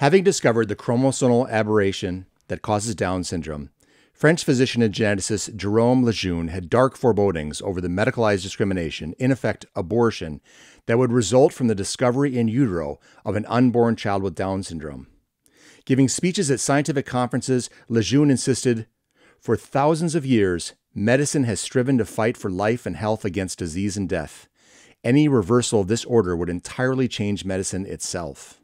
Having discovered the chromosomal aberration that causes Down syndrome, French physician and geneticist Jérôme Lejeune had dark forebodings over the medicalized discrimination, in effect abortion, that would result from the discovery in utero of an unborn child with Down syndrome. Giving speeches at scientific conferences, Lejeune insisted, "For thousands of years, medicine has striven to fight for life and health against disease and death. Any reversal of this order would entirely change medicine itself."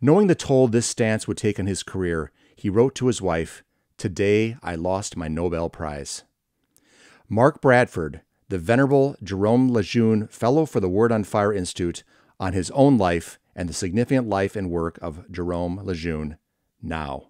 Knowing the toll this stance would take on his career, he wrote to his wife, "Today I lost my Nobel Prize." Mark Bradford, the venerable Jérôme Lejeune Fellow for the Word on Fire Institute, on his own life and the significant life and work of Jérôme Lejeune, now.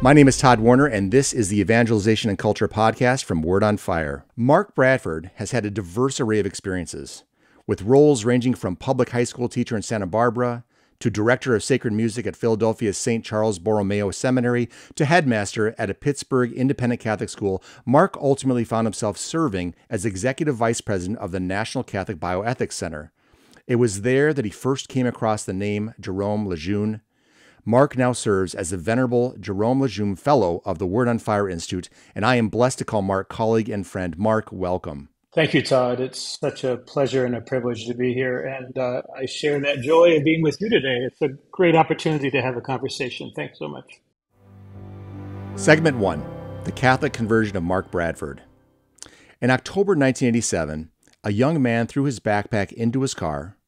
My name is Tod Worner, and this is the Evangelization and Culture podcast from Word on Fire. Mark Bradford has had a diverse array of experiences, with roles ranging from public high school teacher in Santa Barbara, to director of sacred music at Philadelphia's St. Charles Borromeo Seminary, to headmaster at a Pittsburgh independent Catholic school. Mark ultimately found himself serving as executive vice president of the National Catholic Bioethics Center. It was there that he first came across the name Jérôme Lejeune. Mark now serves as the Venerable Jérôme Lejeune Fellow of the Word on Fire Institute, and I am blessed to call Mark colleague and friend. Mark, welcome. Thank you, Tod. It's such a pleasure and a privilege to be here, and I share that joy of being with you today. It's a great opportunity to have a conversation. Thanks so much. Segment 1, The Catholic Conversion of Mark Bradford. In October 1987, a young man threw his backpack into his car,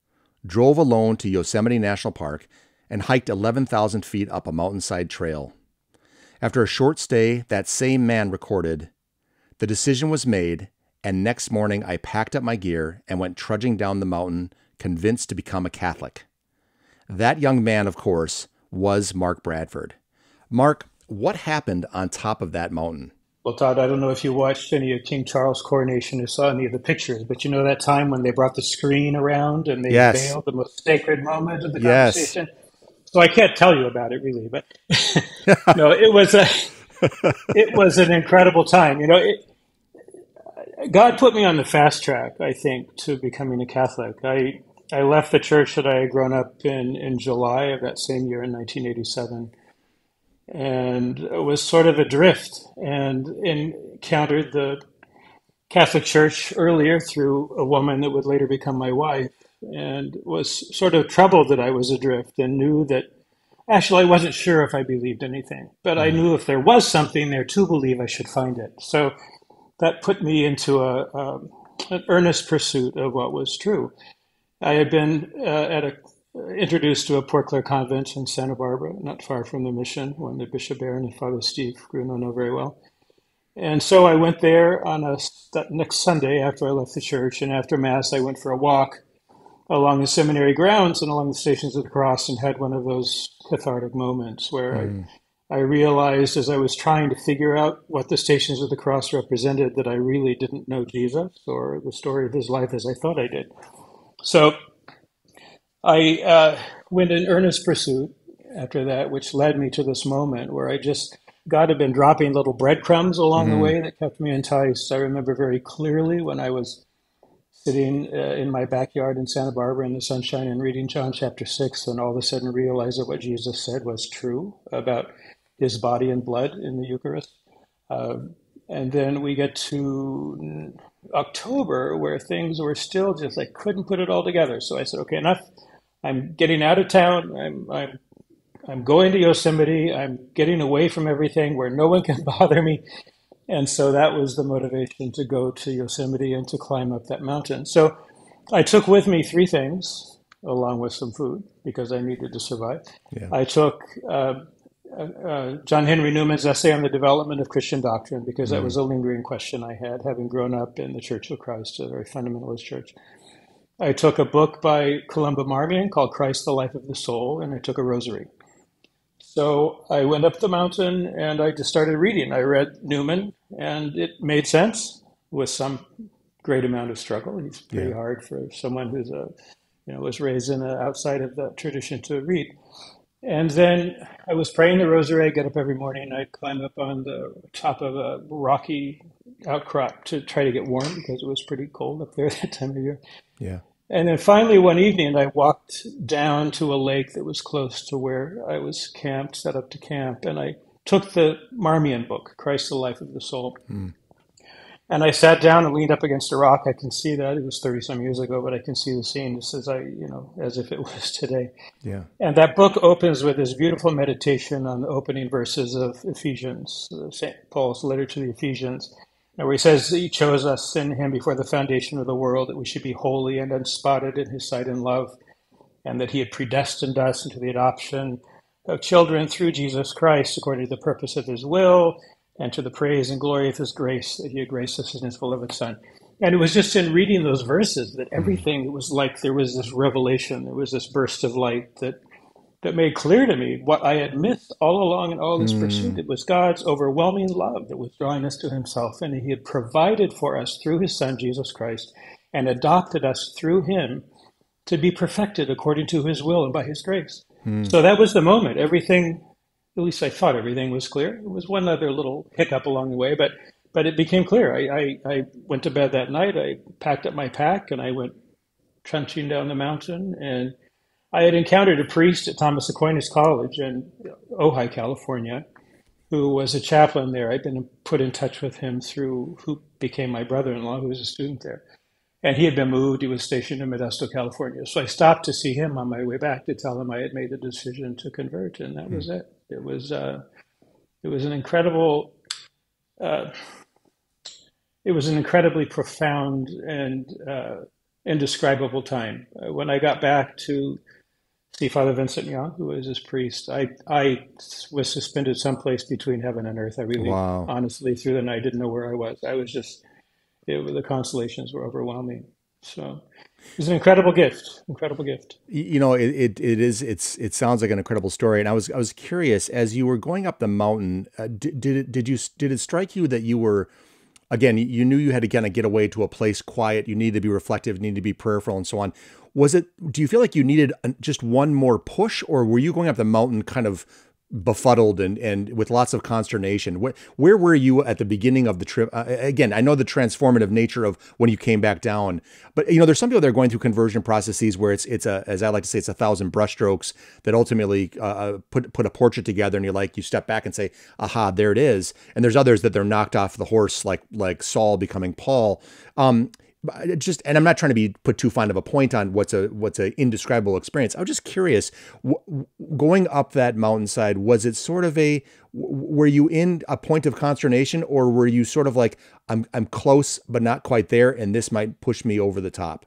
drove alone to Yosemite National Park, and hiked 11,000 feet up a mountainside trail. After a short stay, that same man recorded, "The decision was made, and next morning I packed up my gear and went trudging down the mountain, convinced to become a Catholic." That young man, of course, was Mark Bradford. Mark, what happened on top of that mountain? Well, Tod, I don't know if you watched any of King Charles' coronation or saw any of the pictures, but you know that time when they brought the screen around and they veiled the most sacred moment of the conversation? So I can't tell you about it, really, but no, it was an incredible time. You know, God put me on the fast track, I think, to becoming a Catholic. I left the church that I had grown up in July of that same year in 1987, and was sort of adrift and encountered the Catholic Church earlier through a woman that would later become my wife, and was sort of troubled that I was adrift and knew that, actually, I wasn't sure if I believed anything, but I knew if there was something there to believe, I should find it. So that put me into an earnest pursuit of what was true. I had been introduced to a Poor Clare Convent in Santa Barbara, not far from the mission, one that Bishop Barron and Father Steve grew to know very well. And so I went there on that next Sunday after I left the church, and after Mass, I went for a walk along the seminary grounds and along the Stations of the Cross, and had one of those cathartic moments where I realized, as I was trying to figure out what the Stations of the Cross represented, that I really didn't know Jesus or the story of his life as I thought I did. So I went in earnest pursuit after that, which led me to this moment where God had been dropping little breadcrumbs along the way that kept me enticed. I remember very clearly when I was sitting in my backyard in Santa Barbara in the sunshine and reading John chapter 6, and all of a sudden realized that what Jesus said was true about his body and blood in the Eucharist. And then we get to October, where things were still I couldn't put it all together. So I said, okay, enough. I'm getting out of town. I'm going to Yosemite. I'm getting away from everything where no one can bother me. And so that was the motivation to go to Yosemite and to climb up that mountain. So I took with me three things, along with some food, because I needed to survive. Yeah. I took John Henry Newman's essay on the development of Christian doctrine, because that was a lingering question I had, having grown up in the Church of Christ, a very fundamentalist church. I took a book by Columba Marmion called Christ, the Life of the Soul, and I took a rosary. So I went up the mountain and I just started reading. I read Newman, and it made sense with some great amount of struggle. It's pretty hard for someone who's was raised outside of the tradition to read. And then I was praying the rosary. I get up every morning. I'd climb up on the top of a rocky outcrop to try to get warm because it was pretty cold up there that time of year. Yeah. And then finally, one evening, I walked down to a lake that was close to where I was camped, set up to camp, and I took the Marmion book, Christ, the Life of the Soul. Mm. And I sat down and leaned up against a rock. I can see that. It was 30-some years ago, but I can see the scene just as I, you know, as if it was today. Yeah. And that book opens with this beautiful meditation on the opening verses of Ephesians, St. Paul's letter to the Ephesians, where he says that he chose us in him before the foundation of the world, that we should be holy and unspotted in his sight in love, and that he had predestined us into the adoption of children through Jesus Christ according to the purpose of his will, and to the praise and glory of his grace that he had graced us in his beloved Son. And it was just in reading those verses that everything, it was like there was this revelation, there was this burst of light that made clear to me what I had missed all along in all this pursuit. It was God's overwhelming love that was drawing us to himself, and he had provided for us through his Son, Jesus Christ, and adopted us through him to be perfected according to his will and by his grace. Mm. So that was the moment. Everything, at least I thought everything was clear. It was one other little hiccup along the way, but it became clear. I went to bed that night. I packed up my pack, and I went trudging down the mountain. And I had encountered a priest at Thomas Aquinas College in Ojai, California, who was a chaplain there. I'd been put in touch with him through who became my brother-in-law, who was a student there. And he had been moved. He was stationed in Modesto, California. So I stopped to see him on my way back to tell him I had made the decision to convert, and that was it. It was an incredibly profound and indescribable time. When I got back to see Father Vincent Young, who was his priest, I was suspended someplace between heaven and earth. I really, honestly, through the night, didn't know where I was. I was just, the consolations were overwhelming. So it was an incredible gift. You know, it sounds like an incredible story. And I was curious, as you were going up the mountain, did it strike you that you were, again, you knew you had to kind of get away to a place quiet, you needed to be reflective, needed to be prayerful and so on. Do you feel like you needed just one more push, or were you going up the mountain kind of befuddled and with lots of consternation? Where were you at the beginning of the trip? Again, I know the transformative nature of when you came back down, but you know, there's some people that are going through conversion processes where it's a, as I like to say, it's 1,000 brushstrokes that ultimately put a portrait together, and you're like, you step back and say, aha, there it is. And there's others that they're knocked off the horse, like Saul becoming Paul. And I'm not trying to put too fine of a point on what's an indescribable experience. I was just curious, going up that mountainside, was it sort of were you in a point of consternation, or were you sort of like, I'm close, but not quite there, and this might push me over the top?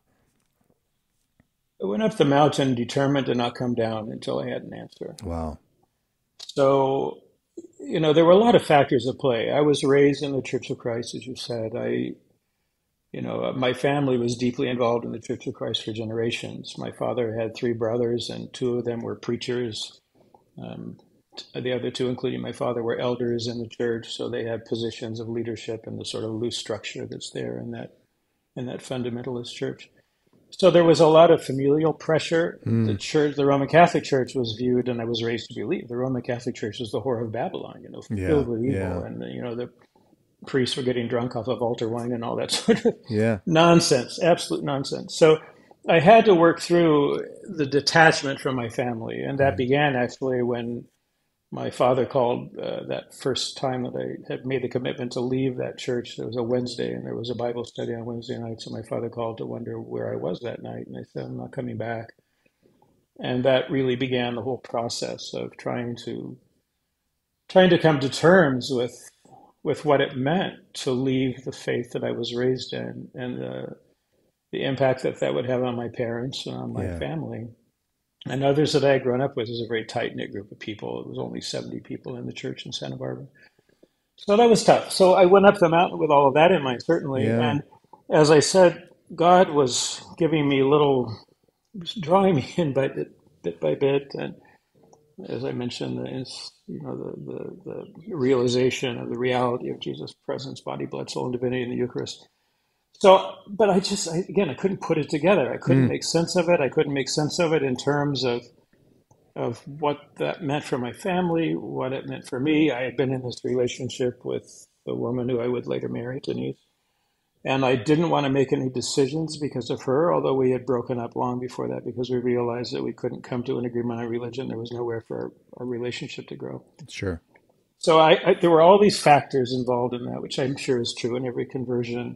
I went up the mountain determined to not come down until I had an answer. Wow. So, you know, there were a lot of factors at play. I was raised in the Church of Christ, as you said. You know, my family was deeply involved in the Church of Christ for generations. My father had 3 brothers, and 2 of them were preachers. The other 2, including my father, were elders in the church, so they had positions of leadership and the sort of loose structure that's there in that fundamentalist church. So there was a lot of familial pressure. Mm. The Roman Catholic Church was viewed, and I was raised to believe, the Roman Catholic Church was the whore of Babylon, you know, filled with evil, and you know, the priests were getting drunk off of altar wine and all that sort of nonsense, absolute nonsense. So I had to work through the detachment from my family. And that began actually when my father called that first time that I had made the commitment to leave that church. It was a Wednesday, and there was a Bible study on Wednesday night. So my father called to wonder where I was that night. And I said, I'm not coming back. And that really began the whole process of trying to come to terms with what it meant to leave the faith that I was raised in, and the impact that would have on my parents and on my family and others that I had grown up with. It was a very tight-knit group of people. It was only 70 people in the church in Santa Barbara. So that was tough. So I went up the mountain with all of that in mind, certainly. Yeah. And as I said, God was giving me drawing me in bit by bit. And as I mentioned, the realization of the reality of Jesus' presence, body, blood, soul, and divinity in the Eucharist. So, but I couldn't put it together. I couldn't make sense of it. I couldn't make sense of it in terms of what that meant for my family, what it meant for me. I had been in this relationship with the woman who I would later marry, Denise, And I didn't want to make any decisions because of her, although we had broken up long before that because we realized that we couldn't come to an agreement on religion. There was nowhere for our relationship to grow. Sure. So there were all these factors involved in that, which I'm sure is true in every conversion.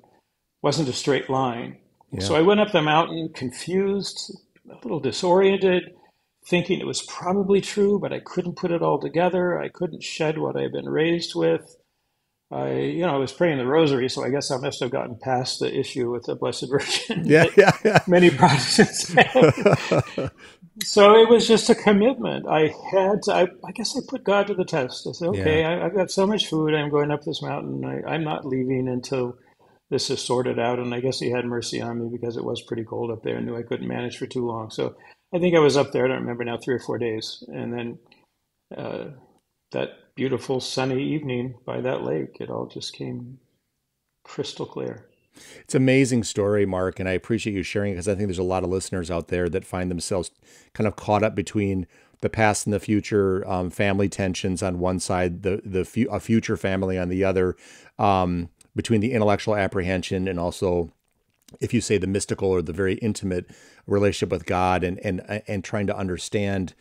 Wasn't a straight line. Yeah. So I went up the mountain confused, a little disoriented, thinking it was probably true, but I couldn't put it all together. I couldn't shed what I had been raised with. I was praying the rosary, so I guess I must have gotten past the issue with the Blessed Virgin. Yeah. Many Protestants have. So it was just a commitment. I guess I put God to the test. I said, okay, yeah. I've got so much food. I'm going up this mountain. I'm not leaving until this is sorted out. And I guess he had mercy on me because it was pretty cold up there and knew I couldn't manage for too long. So I think I was up there, I don't remember now, 3 or 4 days. And then that beautiful sunny evening by that lake, it all just came crystal clear. It's an amazing story, Mark, and I appreciate you sharing it because I think there's a lot of listeners out there that find themselves kind of caught up between the past and the future, family tensions on one side, a future family on the other, between the intellectual apprehension and also, if you say, the mystical or the very intimate relationship with God, and trying to understand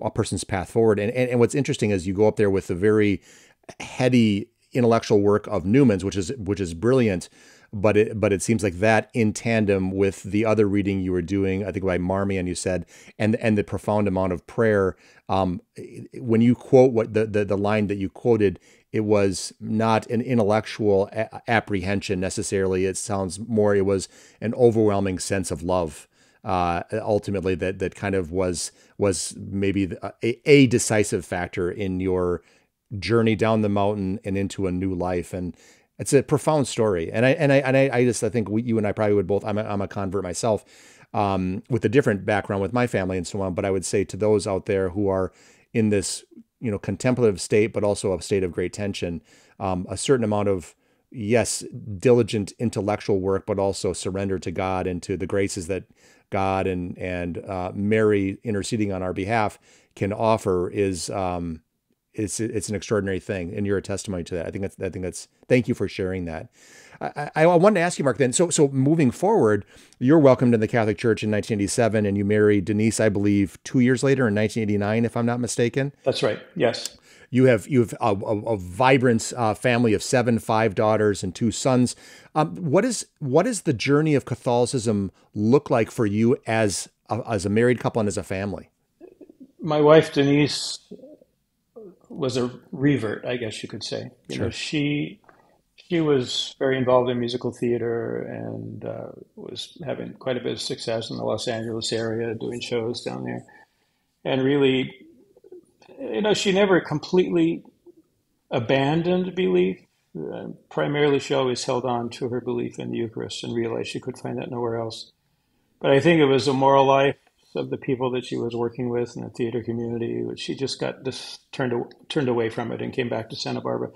a person's path forward. And what's interesting is you go up there with the very heady intellectual work of Newman's, which is brilliant, but it seems like that in tandem with the other reading you were doing, I think by Marmion, you said, and the profound amount of prayer. When you quote what the line that you quoted, it was not an intellectual apprehension necessarily. It sounds more, it was an overwhelming sense of love. Ultimately, that kind of was maybe a decisive factor in your journey down the mountain and into a new life. And it's a profound story. And I think you and I probably would both. I'm a convert myself, with a different background with my family and so on. But I would say to those out there who are in this, contemplative state, but also a state of great tension, a certain amount of, yes, diligent intellectual work, but also surrender to God and to the graces that God and Mary interceding on our behalf can offer is, it's an extraordinary thing. And you're a testimony to that. I think that's, thank you for sharing that. I wanted to ask you, Mark, then, so moving forward, you're welcomed in the Catholic Church in 1987, and you marry Denise, I believe, 2 years later in 1989, if I'm not mistaken. That's right. Yes. You have a vibrant family of 5 daughters and 2 sons. What is the journey of Catholicism look like for you as a married couple and as a family? My wife, Denise, was a revert, I guess you could say. Sure. She was very involved in musical theater and was having quite a bit of success in the Los Angeles area, doing shows down there. And really, she never completely abandoned belief. Primarily, she always held on to her belief in the Eucharist and realized she could find that nowhere else. But I think it was the moral life of the people that she was working with in the theater community, which she just got turned away from it and came back to Santa Barbara.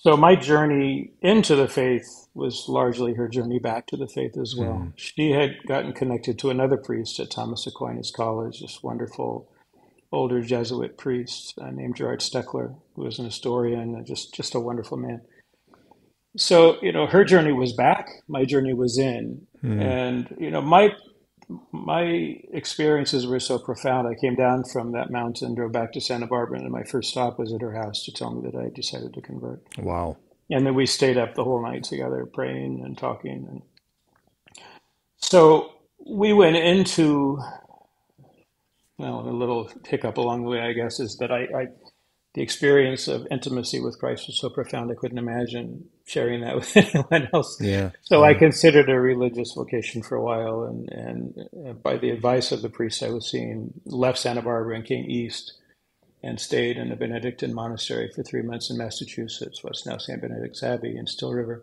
So my journey into the faith was largely her journey back to the faith as well. Mm. She had gotten connected to another priest at Thomas Aquinas College, this wonderful older Jesuit priest named Gerard Steckler, who was an historian and just a wonderful man. So, her journey was back, my journey was in. Mm. And, my experiences were so profound. I came down from that mountain, drove back to Santa Barbara, and my first stop was at her house to tell me that I decided to convert. Wow. And then we stayed up the whole night together, praying and talking. And so we went into... Well, a little hiccup along the way, I guess, is that the experience of intimacy with Christ was so profound I couldn't imagine sharing that with anyone else. Yeah. So I considered a religious vocation for a while, and by the advice of the priest I was seeing, left Santa Barbara and came east and stayed in a Benedictine monastery for 3 months in Massachusetts, what's now St. Benedict's Abbey in Still River,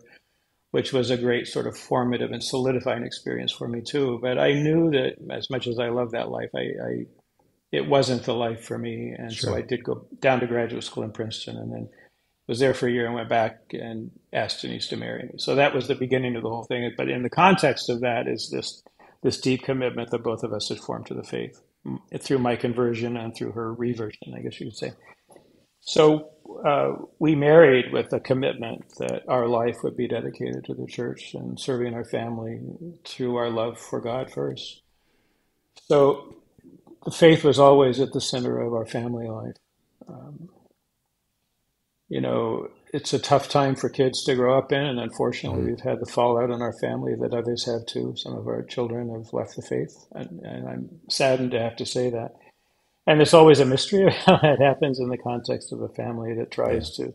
which was a great sort of formative and solidifying experience for me too. But I knew that as much as I loved that life, it wasn't the life for me, and sure. So I did go down to graduate school in Princeton, and then was there for a year and went back and asked Denise to marry me. So that was the beginning of the whole thing. But in the context of that is this deep commitment that both of us had formed to the faith through my conversion and through her reversion, I guess you could say. So we married with a commitment that our life would be dedicated to the church and serving our family through our love for God first. So the faith was always at the center of our family life. You know, it's a tough time for kids to grow up in, and unfortunately we've had the fallout in our family that others have too. Some of our children have left the faith, and I'm saddened to have to say that. And it's always a mystery of how that happens in the context of a family that tries to,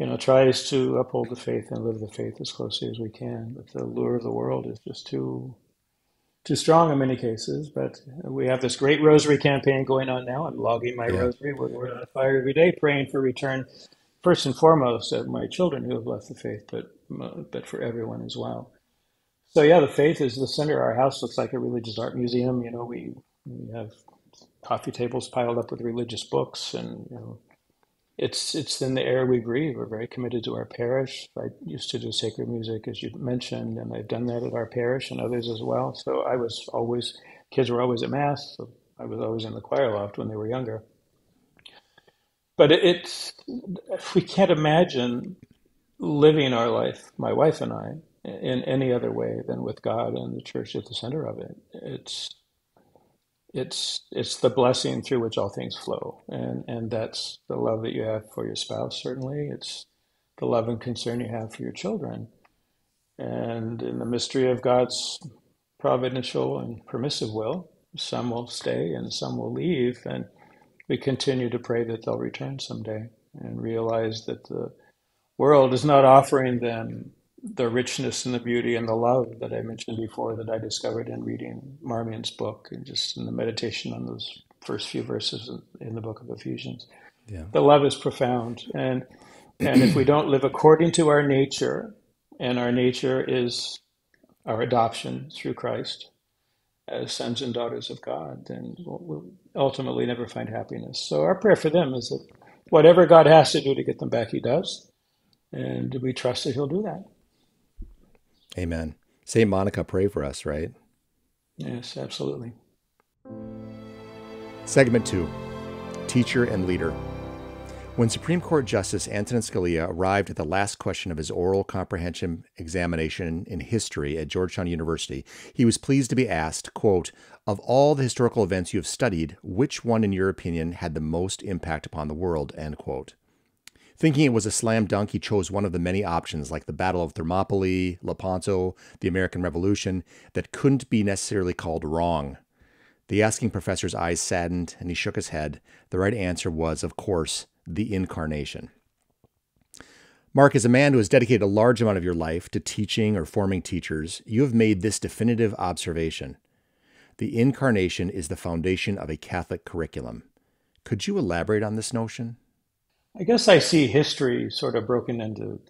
you know, tries to uphold the faith and live the faith as closely as we can. But the lure of the world is just too strong in many cases. But we have this great rosary campaign going on now. I'm logging my rosary with Word on Fire every day, praying for return, first and foremost, of my children who have left the faith, but for everyone as well. So yeah, the faith is the center. Our house looks like a religious art museum. You know, we have coffee tables piled up with religious books, and you know, it's in the air we breathe. We're very committed to our parish. I used to do sacred music, as you mentioned, and I've done that at our parish and others as well. So I was always, kids were always at Mass, so I was always in the choir loft when they were younger. But it's, we can't imagine living our life, my wife and I, in any other way than with God and the church at the center of it. It's the blessing through which all things flow, and that's the love that you have for your spouse, certainly. It's the love and concern you have for your children. And in the mystery of God's providential and permissive will, some will stay and some will leave, and we continue to pray that they'll return someday and realize that the world is not offering them the richness and the beauty and the love that I mentioned before that I discovered in reading Marmion's book and just in the meditation on those first few verses in the book of Ephesians. Yeah. The love is profound. And if we don't live according to our nature, and our nature is our adoption through Christ as sons and daughters of God, then we'll ultimately never find happiness. So our prayer for them is that whatever God has to do to get them back, he does. And we trust that he'll do that. Amen. St. Monica, pray for us, right? Yes, absolutely. Segment 2, Teacher and Leader. When Supreme Court Justice Antonin Scalia arrived at the last question of his oral comprehension examination in history at Georgetown University, he was pleased to be asked, quote, "Of all the historical events you have studied, which one, in your opinion, had the most impact upon the world?" End quote. Thinking it was a slam dunk, he chose one of the many options, like the Battle of Thermopylae, Lepanto, the American Revolution, that couldn't be necessarily called wrong. The asking professor's eyes saddened, and he shook his head. The right answer was, of course, the Incarnation. Mark, as a man who has dedicated a large amount of your life to teaching or forming teachers, you have made this definitive observation. The Incarnation is the foundation of a Catholic curriculum. Could you elaborate on this notion? I guess I see history sort of broken into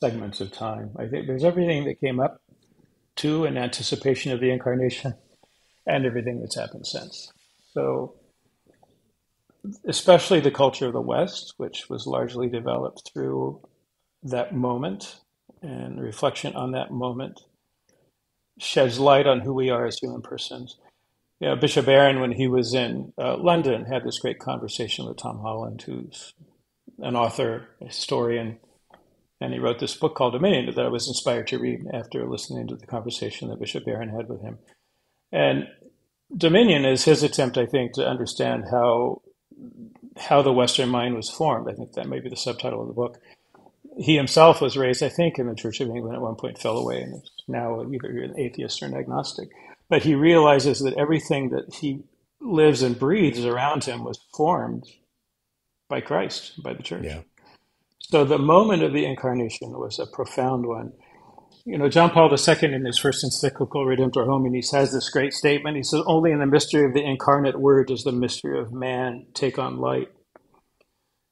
segments of time. I think there's everything that came up to in anticipation of the Incarnation and everything that's happened since. So especially the culture of the West, which was largely developed through that moment, and reflection on that moment sheds light on who we are as human persons. You know, Bishop Barron, when he was in London, had this great conversation with Tom Holland, who's an author, a historian, and he wrote this book called Dominion that I was inspired to read after listening to the conversation that Bishop Barron had with him. And Dominion is his attempt, I think, to understand how the Western mind was formed. I think that may be the subtitle of the book. He himself was raised, I think, in the Church of England at one point, fell away, and is now either an atheist or an agnostic. But he realizes that everything that he lives and breathes around him was formed by Christ, by the church. Yeah. So the moment of the Incarnation was a profound one. You know, John Paul II, in his first encyclical, Redemptor Hominis, has this great statement. He says, "Only in the mystery of the incarnate word does the mystery of man take on light."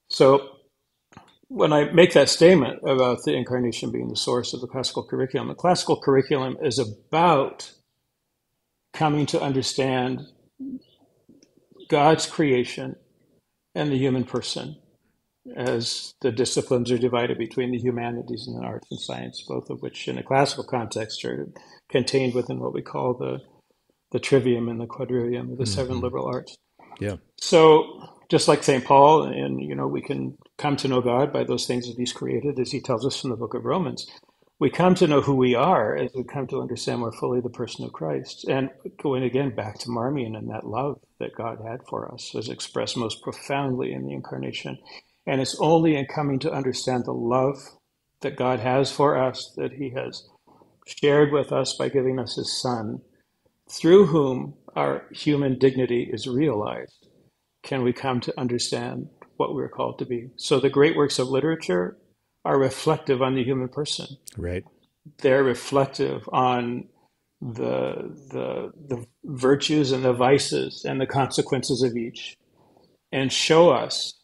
So when I make that statement about the Incarnation being the source of the classical curriculum is about coming to understand God's creation and the human person, as the disciplines are divided between the humanities and the arts and science, both of which in a classical context are contained within what we call the trivium and the quadrivium, the seven liberal arts. Yeah. So just like St. Paul, and, you know, we can come to know God by those things that he's created, as he tells us in the book of Romans. We come to know who we are as we come to understand more fully the person of Christ. And going again back to Marmion and that love that God had for us was expressed most profoundly in the Incarnation. And it's only in coming to understand the love that God has for us, that he has shared with us by giving us his Son, through whom our human dignity is realized, can we come to understand what we're called to be. So the great works of literature are reflective on the human person. Right. They're reflective on the virtues and the vices and the consequences of each, and show us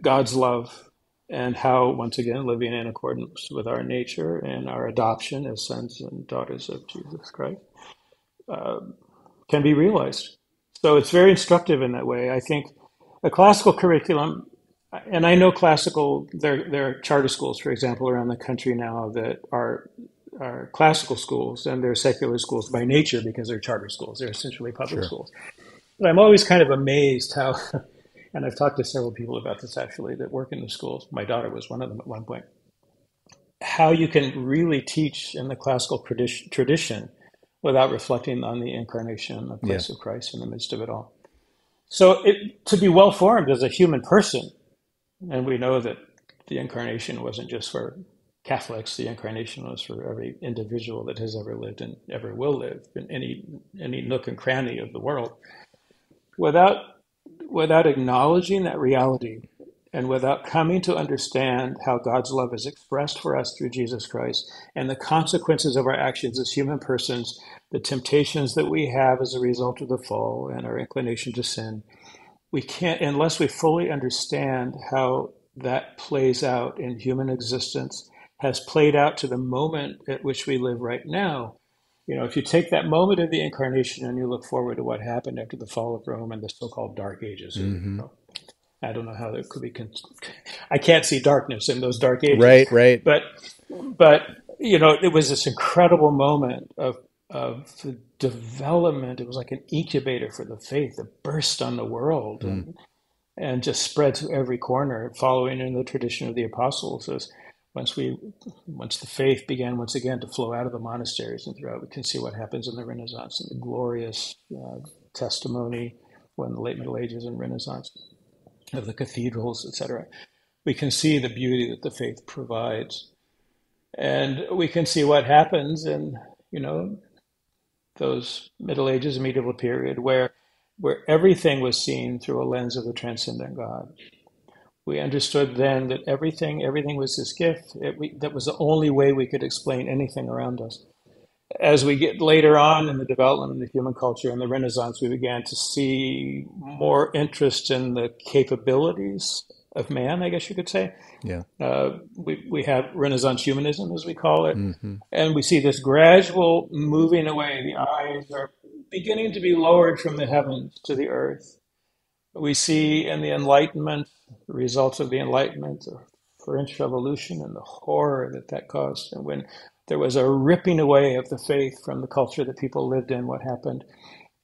God's love and how, once again, living in accordance with our nature and our adoption as sons and daughters of Jesus Christ can be realized. So it's very instructive in that way. I think a classical curriculum, and I know classical, there are charter schools, for example, around the country now that are classical schools, and they're secular schools by nature because they're charter schools. They're essentially public schools. But I'm always kind of amazed how... And I've talked to several people about this, actually, that work in the schools. My daughter was one of them at one point. How you can really teach in the classical tradition without reflecting on the Incarnation and the place of Christ in the midst of it all. So to be well-formed as a human person, and we know that the Incarnation wasn't just for Catholics. The Incarnation was for every individual that has ever lived and ever will live in any nook and cranny of the world. Without acknowledging that reality, and without coming to understand how God's love is expressed for us through Jesus Christ and the consequences of our actions as human persons, the temptations that we have as a result of the fall and our inclination to sin, we can't, unless we fully understand how that plays out in human existence, has played out to the moment at which we live right now. You know, if you take that moment of the Incarnation and you look forward to what happened after the fall of Rome and the so-called Dark Ages, I don't know how that could be. I can't see darkness in those Dark Ages. Right, right. But you know, it was this incredible moment of the development. It was like an incubator for the faith that burst on the world and just spread to every corner, following in the tradition of the apostles. Once the faith began once again to flow out of the monasteries and throughout, we can see what happens in the Renaissance and the glorious testimony in the late Middle Ages and Renaissance of the cathedrals, etc. We can see the beauty that the faith provides, and we can see what happens in, you know, those Middle Ages and medieval period where everything was seen through a lens of the transcendent God. We understood then that everything was this gift. That was the only way we could explain anything around us. As we get later on in the development of the human culture and the Renaissance, we began to see more interest in the capabilities of man, I guess you could say. Yeah. We have Renaissance humanism, as we call it. And we see this gradual moving away. The eyes are beginning to be lowered from the heavens to the earth. We see in the Enlightenment, the results of the Enlightenment, the French Revolution, and the horror that caused. And when there was a ripping away of the faith from the culture that people lived in, what happened.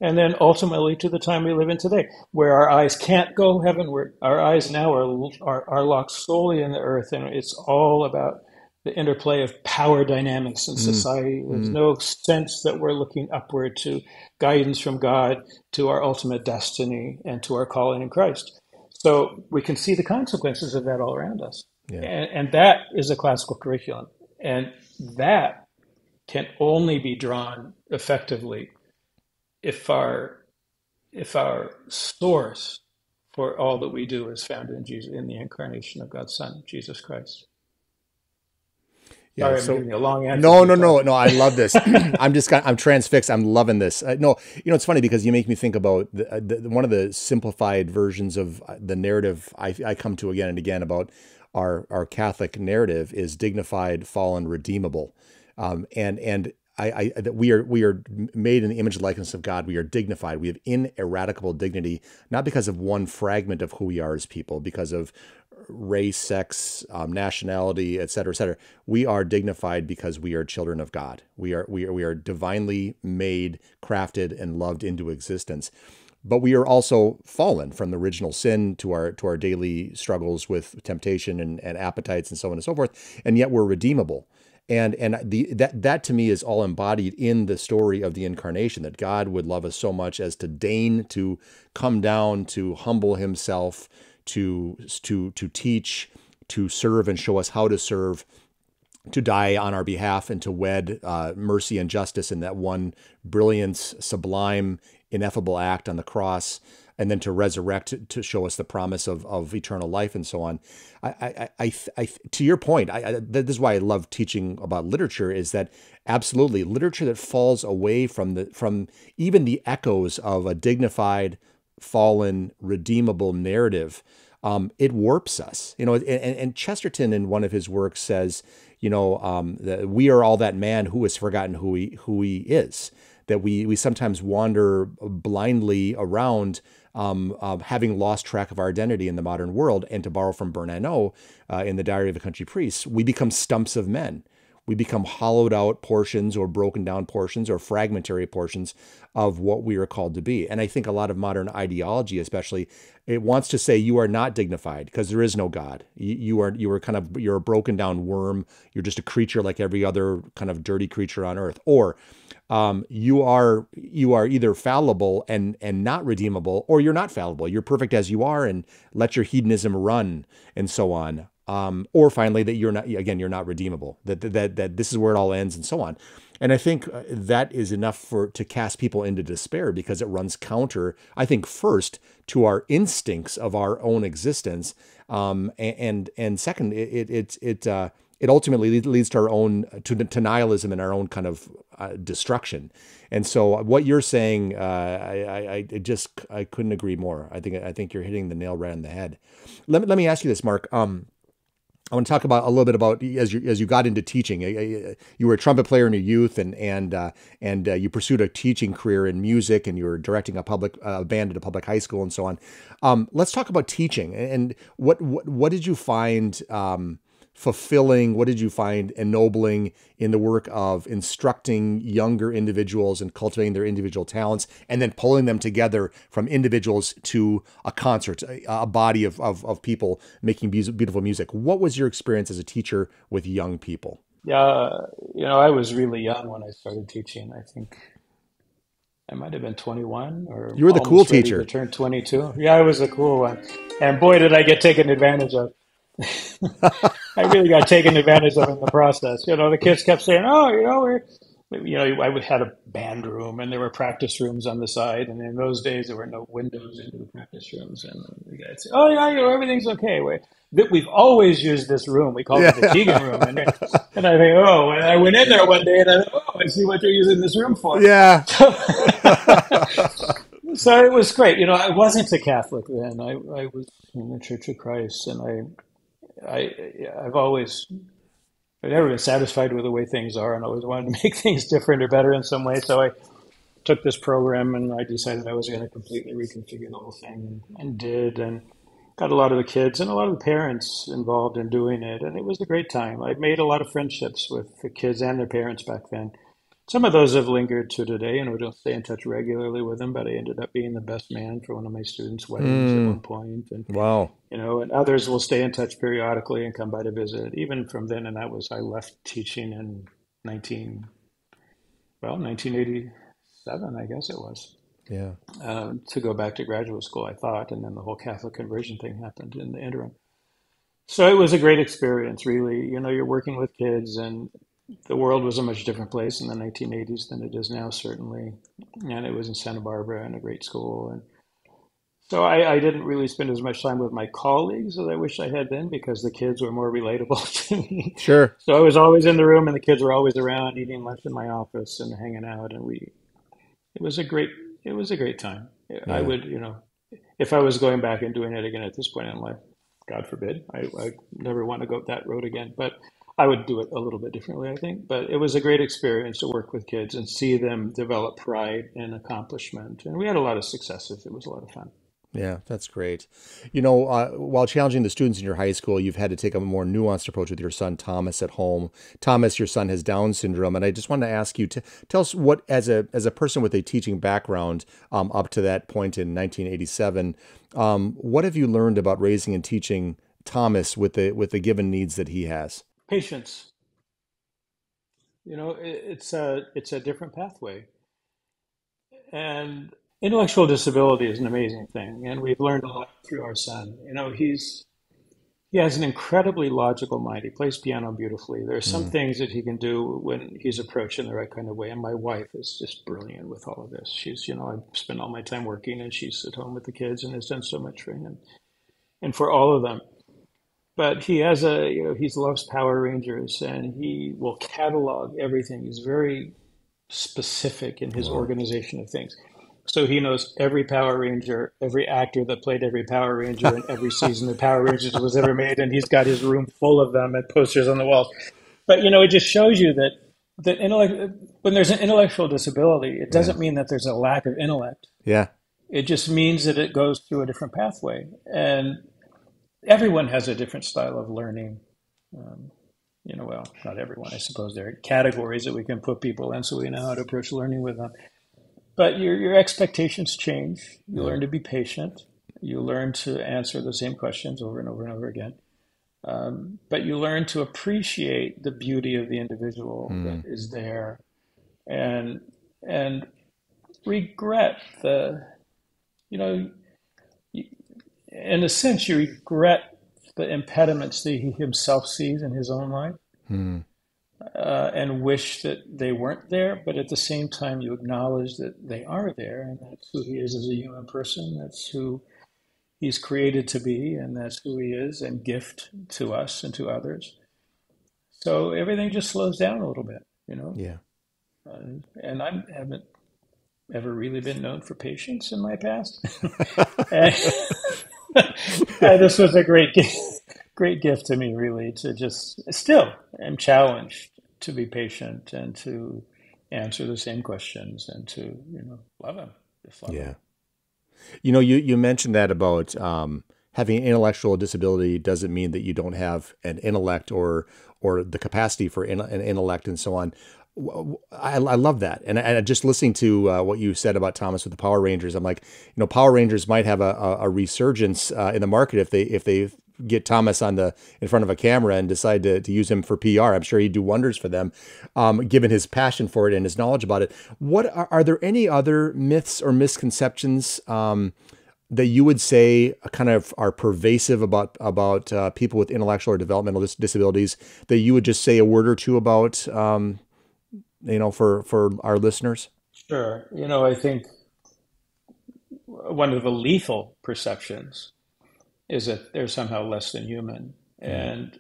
And then ultimately to the time we live in today, where our eyes can't go heavenward. Our eyes now are locked solely in the earth, and it's all about the interplay of power dynamics in society. There's no sense that we're looking upward to guidance from God, to our ultimate destiny, and to our calling in Christ. So we can see the consequences of that all around us. Yeah. And that is a classical curriculum. And that can only be drawn effectively if our source for all that we do is found in Jesus, in the Incarnation of God's Son, Jesus Christ. Yeah, sorry, I'm giving you a long answer. No. I love this. I'm transfixed. I'm loving this. It's funny because you make me think about one of the simplified versions of the narrative I come to again and again about our Catholic narrative is dignified, fallen, redeemable, and that we are made in the image and likeness of God. We are dignified. We have ineradicable dignity, not because of one fragment of who we are as people, because of race, sex, nationality, et cetera, et cetera. We are dignified because we are children of God. We are divinely made, crafted, and loved into existence. But we are also fallen from the original sin to our daily struggles with temptation and appetites and so on and so forth. And yet we're redeemable. And that to me is all embodied in the story of the Incarnation, that God would love us so much as to deign to come down, to humble himself, to teach, to serve and show us how to serve, to die on our behalf, and to wed mercy and justice in that one brilliant, sublime, ineffable act on the cross, and then to resurrect to show us the promise of eternal life and so on. I to your point, this is why I love teaching about literature, is that absolutely literature that falls away from the even the echoes of a dignified, fallen, redeemable narrative, it warps us. You know, and Chesterton in one of his works says, you know, we are all that man who has forgotten who he is. That we sometimes wander blindly around, having lost track of our identity in the modern world. And to borrow from Bernanos in The Diary of a Country Priest, we become stumps of men. We become hollowed out portions or broken down portions or fragmentary portions of what we are called to be. And I think a lot of modern ideology, especially, it wants to say you are not dignified because there is no God. You're a broken down worm. You're just a creature like every other kind of dirty creature on earth. Or you are either fallible and not redeemable, or you're not fallible. You're perfect as you are, and let your hedonism run and so on. Or finally, that you're not, again, you're not redeemable, that this is where it all ends and so on. And I think that is enough to cast people into despair, because it runs counter, I think, first to our instincts of our own existence. And second, it ultimately leads to our own, to nihilism and our own kind of destruction. And so what you're saying, I couldn't agree more. I think you're hitting the nail right on the head. Let me ask you this, Mark. I want to talk about a little bit about, as you got into teaching, you were a trumpet player in your youth, and you pursued a teaching career in music, and you were directing a public band at a public high school and so on. Let's talk about teaching, and what did you find fulfilling? What did you find ennobling in the work of instructing younger individuals and cultivating their individual talents, and then pulling them together from individuals to a concert, a body of people making beautiful music? What was your experience as a teacher with young people? Yeah, you know, I was really young when I started teaching. I think I might have been 21, or you were the cool teacher. I turned 22. Yeah, I was the cool one, and boy, did I get taken advantage of. I really got taken advantage of in the process. You know, the kids kept saying, "Oh, you know, I had a band room, and there were practice rooms on the side. And in those days, there were no windows into the practice rooms." And the guy said, "Oh, yeah, you know, everything's okay. We've always used this room. We call it the Keegan room." And I think, oh, and I went in there one day, and I thought, oh, I see what they're using this room for. Yeah. So it was great. You know, I wasn't a Catholic then. I was in the Church of Christ, and I've never been satisfied with the way things are, and always wanted to make things different or better in some way. So I took this program, and I decided I was going to completely reconfigure the whole thing, and did, and got a lot of the kids and a lot of the parents involved in doing it. And it was a great time. I made a lot of friendships with the kids and their parents back then. Some of those have lingered to today, and we don't stay in touch regularly with them, but I ended up being the best man for one of my students' weddings at one point. And, wow. You know, and others will stay in touch periodically and come by to visit. Even from then, and I left teaching in 1987, I guess it was. Yeah. To go back to graduate school, I thought, and then the whole Catholic conversion thing happened in the interim. So it was a great experience, really. You know, you're working with kids, and the world was a much different place in the 1980s than it is now, certainly. And it was in Santa Barbara, and a great school. And so I didn't really spend as much time with my colleagues as I wish I had then, because the kids were more relatable to me. Sure. So I was always in the room, and the kids were always around, eating lunch in my office and hanging out. And it was a great time. Yeah. I would, you know, if I was going back and doing it again at this point in life, God forbid, I never want to go that road again. But I would do it a little bit differently, I think. But it was a great experience to work with kids and see them develop pride and accomplishment. And we had a lot of successes. It was a lot of fun. Yeah, that's great. You know, while challenging the students in your high school, you've had to take a more nuanced approach with your son, Thomas, at home. Thomas, your son has Down syndrome, and I just wanted to ask you to tell us what, as a person with a teaching background up to that point in 1987, what have you learned about raising and teaching Thomas with the given needs that he has? Patience. You know, it's a different pathway, and intellectual disability is an amazing thing, and we've learned a lot through our son. You know, he has an incredibly logical mind. He plays piano beautifully. There are some things that he can do when he's approached in the right kind of way, and my wife is just brilliant with all of this. She's, you know, I spend all my time working, and she's at home with the kids and has done so much for him and for all of them. But he has a, you know, he loves Power Rangers, and he will catalog everything. He's very specific in his organization of things. So he knows every Power Ranger, every actor that played every Power Ranger in every season the Power Rangers was ever made, and he's got his room full of them and posters on the walls. But, you know, it just shows you that when there's an intellectual disability, it doesn't mean that there's a lack of intellect. Yeah. It just means that it goes through a different pathway. And everyone has a different style of learning. You know, well, not everyone, I suppose. There are categories that we can put people in so we know how to approach learning with them. But your expectations change. You learn to be patient. You learn to answer the same questions over and over and over again. But you learn to appreciate the beauty of the individual that is there, and regret the, you know, in a sense, you regret the impediments that he himself sees in his own life. And wish that they weren't there, but at the same time, you acknowledge that they are there, and that's who he is as a human person. That's who he's created to be, and that's who he is, and gift to us and to others. So everything just slows down a little bit, you know? Yeah. And I haven't ever really been known for patience in my past. This was a great gift to me, really, to just still am challenged to be patient and to answer the same questions and to, you know, love him. Just love him. You know, you mentioned that about having an intellectual disability doesn't mean that you don't have an intellect or the capacity for an intellect and so on. I love that. And I just listening to what you said about Thomas with the Power Rangers, I'm like, you know, Power Rangers might have a resurgence in the market if they get Thomas in front of a camera and decide to use him for PR. I'm sure he'd do wonders for them, given his passion for it and his knowledge about it. What are there any other myths or misconceptions that you would say kind of are pervasive about people with intellectual or developmental disabilities that you would just say a word or two about, you know, for our listeners? Sure. You know, I think one of the lethal perceptions is that they're somehow less than human. And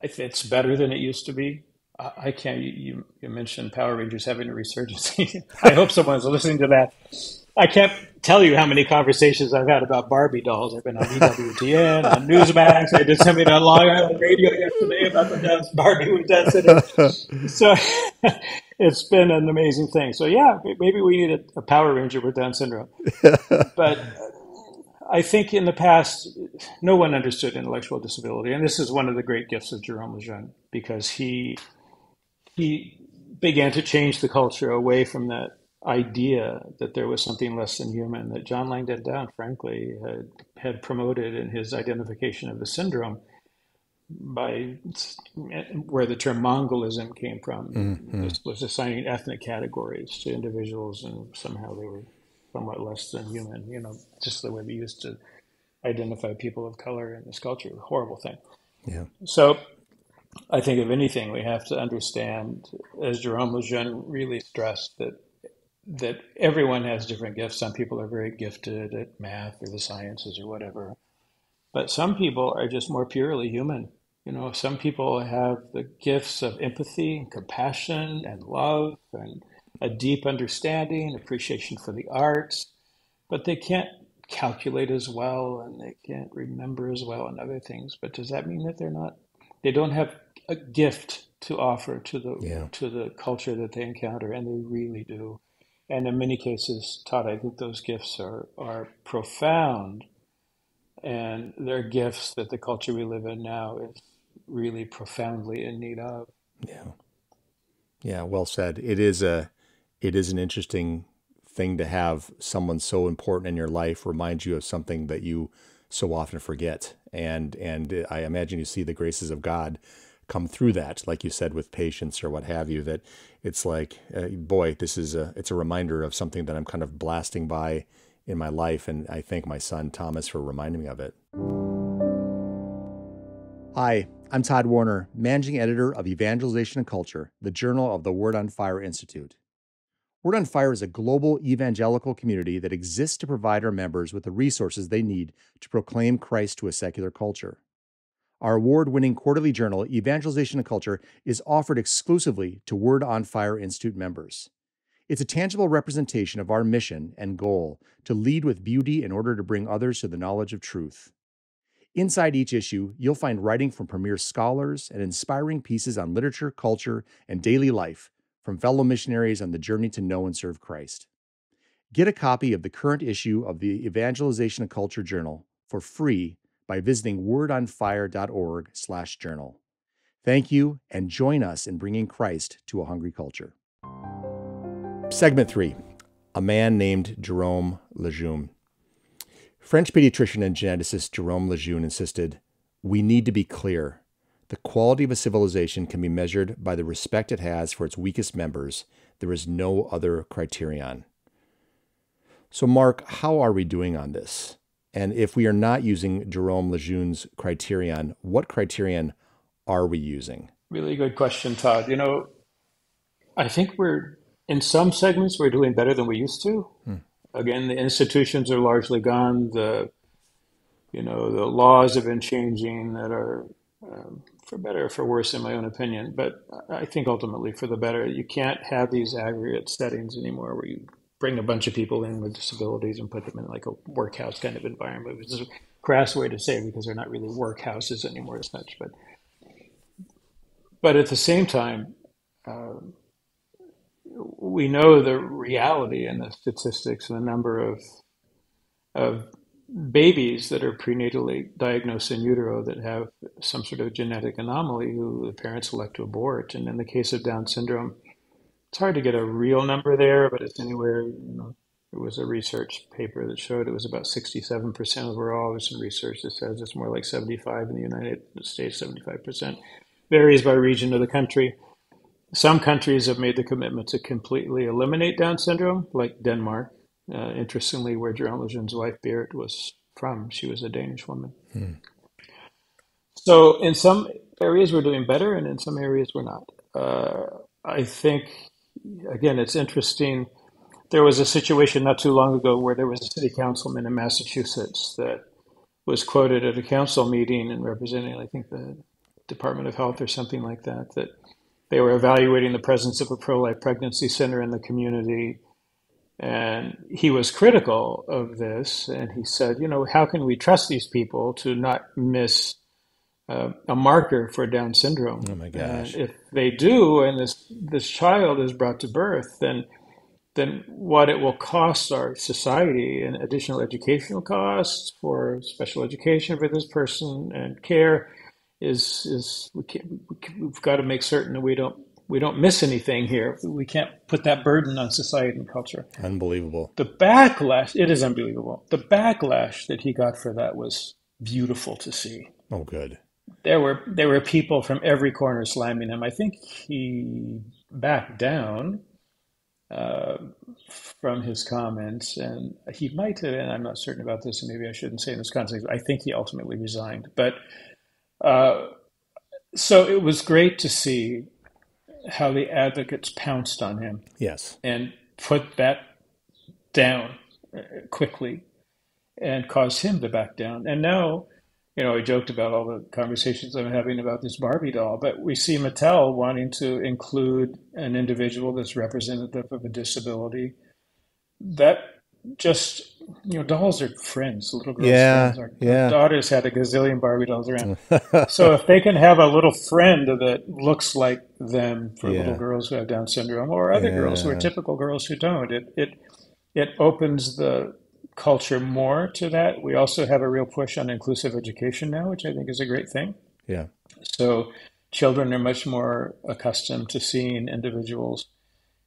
it's better than it used to be. I can't, you mentioned Power Rangers having a resurgence. I hope someone's listening to that. I can't tell you how many conversations I've had about Barbie dolls. I've been on EWTN, on Newsmax. I did something on Long Island Radio yesterday about the dance Barbie was dancing. So it's been an amazing thing. So yeah, maybe we need a Power Ranger with Down syndrome. But I think in the past, no one understood intellectual disability. And this is one of the great gifts of Jérôme Lejeune, because he began to change the culture away from that idea that there was something less than human that John Langdon Down, frankly, had promoted in his identification of the syndrome, by where the term Mongolism came from. This was assigning ethnic categories to individuals, and somehow they were somewhat less than human, you know, just the way we used to identify people of color in this culture. A horrible thing. Yeah. So I think if anything, we have to understand, as Jérôme Lejeune really stressed, that everyone has different gifts. Some people are very gifted at math or the sciences or whatever, but some people are just more purely human. You know, some people have the gifts of empathy and compassion and love and a deep understanding, appreciation for the arts, but they can't calculate as well, and they can't remember as well, and other things. But does that mean that they don't have a gift to offer to the culture that they encounter? And they really do. And in many cases, Todd, I think those gifts are profound. And they're gifts that the culture we live in now is really profoundly in need of. Yeah. Yeah, well said. It is an interesting thing to have someone so important in your life remind you of something that you so often forget. And I imagine you see the graces of God come through that, like you said, with patience or what have you, that it's like, boy, it's a reminder of something that I'm kind of blasting by in my life. And I thank my son, Thomas, for reminding me of it. Hi, I'm Tod Worner, Managing Editor of Evangelization and Culture, the journal of the Word on Fire Institute. Word on Fire is a global evangelical community that exists to provide our members with the resources they need to proclaim Christ to a secular culture. Our award-winning quarterly journal, Evangelization and Culture, is offered exclusively to Word on Fire Institute members. It's a tangible representation of our mission and goal to lead with beauty in order to bring others to the knowledge of truth. Inside each issue, you'll find writing from premier scholars and inspiring pieces on literature, culture, and daily life, from fellow missionaries on the journey to know and serve Christ. Get a copy of the current issue of the Evangelization and Culture Journal for free by visiting wordonfire.org/journal. Thank you, and join us in bringing Christ to a hungry culture. Segment 3, a man named Jérôme Lejeune. French pediatrician and geneticist Jérôme Lejeune insisted, "We need to be clear. The quality of a civilization can be measured by the respect it has for its weakest members. There is no other criterion." So, Mark, how are we doing on this? And if we are not using Jérôme Lejeune's criterion, what criterion are we using? Really good question, Todd. You know, I think we're, in some segments, we're doing better than we used to. Again, the institutions are largely gone. The laws have been changing that are, for better or for worse, in my own opinion, but I think ultimately for the better. You can't have these aggregate settings anymore where you bring a bunch of people in with disabilities and put them in like a workhouse kind of environment, which is a crass way to say it, because they're not really workhouses anymore as much. But at the same time, we know the reality and the statistics and the number of babies that are prenatally diagnosed in utero that have some sort of genetic anomaly who the parents elect to abort. And in the case of Down syndrome, it's hard to get a real number there, but it's anywhere, there was a research paper that showed it was about 67% overall. There's some research that says it's more like 75 in the United States, 75%. Varies by region of the country. Some countries have made the commitment to completely eliminate Down syndrome, like Denmark. Interestingly, where Jérôme Lejeune's wife Berit was from, she was a Danish woman. So in some areas we're doing better, and in some areas we're not. I think, again, it's interesting. There was a situation not too long ago where there was a city councilman in Massachusetts that was quoted at a council meeting and representing, I think, the Department of Health or something like that, that they were evaluating the presence of a pro-life pregnancy center in the community. And he was critical of this, and he said, how can we trust these people to not miss a marker for Down syndrome? Oh my gosh. And if they do, and this child is brought to birth, then what it will cost our society in additional educational costs for special education for this person and care is we've got to make certain that we don't miss anything here. We can't put that burden on society and culture. Unbelievable. The backlash, it is unbelievable. The backlash that he got for that was beautiful to see. Oh, good. There were people from every corner slamming him. I think he backed down from his comments, and he might have, and I'm not certain about this, and maybe I shouldn't say in this context, I think he ultimately resigned. But so it was great to see how the advocates pounced on him. Yes. And put that down quickly and caused him to back down. And now, I joked about all the conversations I'm having about this Barbie doll, but we see Mattel wanting to include an individual that's representative of a disability. That just You know, dolls are friends, little girls' friends. Our daughters had a gazillion Barbie dolls around. So if they can have a little friend that looks like them for little girls who have Down syndrome or other girls who are typical girls who don't, it opens the culture more to that. We also have a real push on inclusive education now, which I think is a great thing. Yeah. So children are much more accustomed to seeing individuals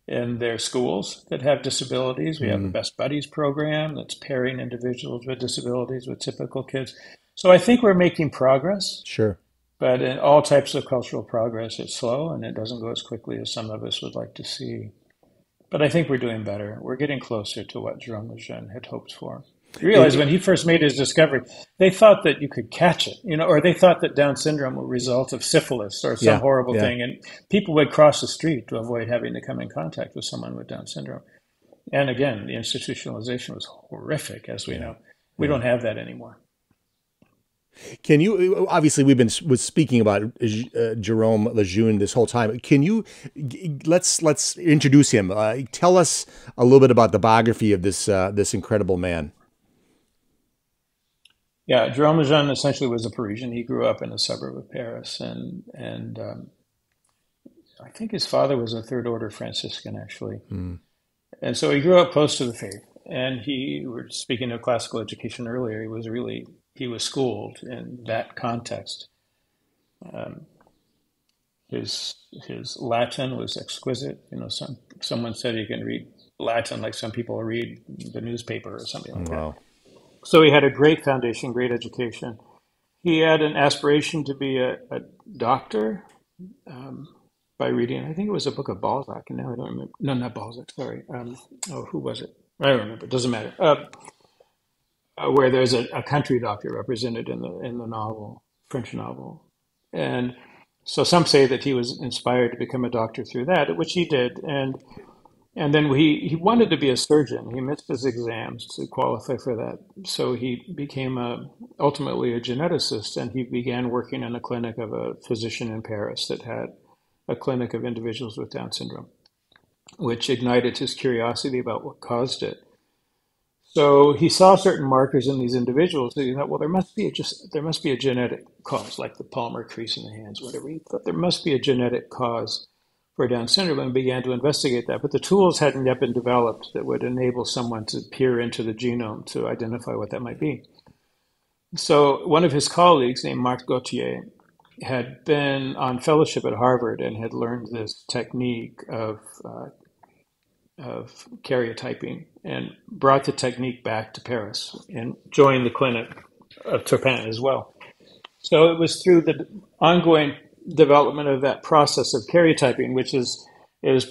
in their schools that have disabilities. We have the Best Buddies program that's pairing individuals with disabilities with typical kids. So I think we're making progress. Sure. But in all types of cultural progress, it's slow and it doesn't go as quickly as some of us would like to see. But I think we're doing better. We're getting closer to what Jérôme Lejeune had hoped for. You realize when he first made his discovery, they thought that you could catch it, you know, or they thought that Down syndrome were a result of syphilis or some horrible thing. And people would cross the street to avoid having to come in contact with someone with Down syndrome. And again, the institutionalization was horrific, as we know. We don't have that anymore. Can you, obviously we've been speaking about Jérôme Lejeune this whole time. Can you, let's introduce him. Tell us a little bit about the biography of this, this incredible man. Yeah, Jérôme Lejeune essentially was a Parisian. He grew up in a suburb of Paris, and I think his father was a Third Order Franciscan, actually. And so he grew up close to the faith. And he, we were speaking of classical education earlier, he was really, he was schooled in that context. His Latin was exquisite. You know, someone said you can read Latin like some people read the newspaper or something like that. So he had a great foundation, great education. He had an aspiration to be a doctor by reading, I think it was a book of Balzac, and now I don't remember. No, not Balzac, sorry. Who was it? I don't remember, it doesn't matter. Where there's a country doctor represented in the novel, French novel. And so some say that he was inspired to become a doctor through that, which he did. And then he wanted to be a surgeon. He missed his exams to qualify for that. So he became ultimately a geneticist, and he began working in a clinic of a physician in Paris that had a clinic of individuals with Down syndrome, which ignited his curiosity about what caused it. So he saw certain markers in these individuals that he thought, well, there must be a genetic cause, like the palmar crease in the hands, whatever. He thought there must be a genetic cause for Down syndrome and began to investigate that. But the tools hadn't yet been developed that would enable someone to peer into the genome to identify what that might be. So one of his colleagues named Marc Gautier had been on fellowship at Harvard and had learned this technique of karyotyping and brought the technique back to Paris and joined the clinic of Turpin as well. So it was through the ongoing development of that process of karyotyping, which is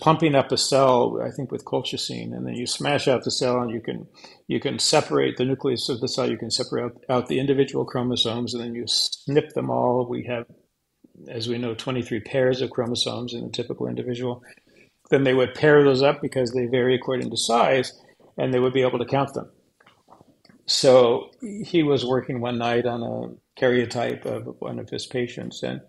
pumping up a cell, I think, with colchicine, and then you smash out the cell, and you can separate the nucleus of the cell. You can separate out the individual chromosomes, and then you snip them all. We have, as we know, 23 pairs of chromosomes in a typical individual. Then they would pair those up because they vary according to size, and they would be able to count them. So he was working one night on a karyotype of one of his patients, and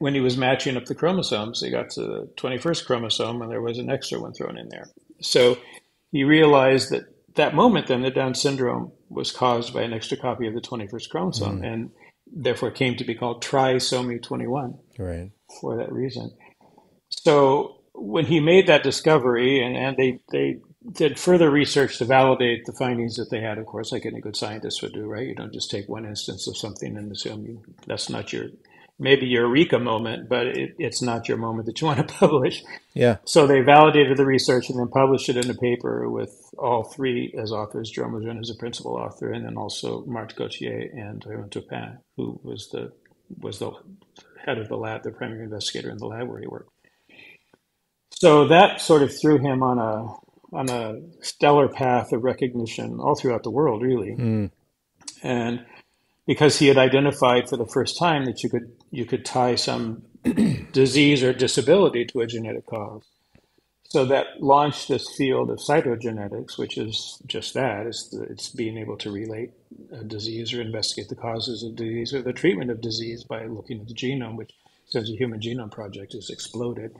when he was matching up the chromosomes, he got to the 21st chromosome and there was an extra one thrown in there. So he realized that that moment then the Down syndrome was caused by an extra copy of the 21st chromosome and therefore came to be called trisomy 21 for that reason. So when he made that discovery and they did further research to validate the findings that they had, of course, like any good scientist would do, right? You don't just take one instance of something and assume that's not your... maybe eureka moment, but it's not your moment that you want to publish. Yeah. So they validated the research and then published it in a paper with all three as authors, Jérôme Lejeune as a principal author, and then also Marc Gautier and Raymond Turpin, who was the head of the lab, the primary investigator in the lab where he worked. So that sort of threw him on a stellar path of recognition all throughout the world, really. And because he had identified for the first time that you could tie some disease or disability to a genetic cause. So that launched this field of cytogenetics, which is just that. It's being able to relate a disease or investigate the causes of disease or the treatment of disease by looking at the genome, which, since the Human Genome Project has exploded,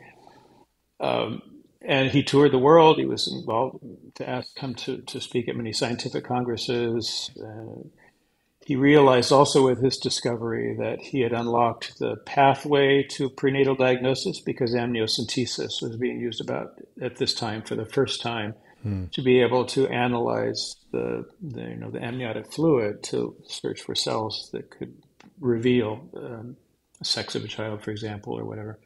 And he toured the world. He was involved to ask come to speak at many scientific congresses. He realized also with his discovery that he had unlocked the pathway to prenatal diagnosis, because amniocentesis was being used about at this time for the first time to be able to analyze the amniotic fluid to search for cells that could reveal the sex of a child, for example, or whatever.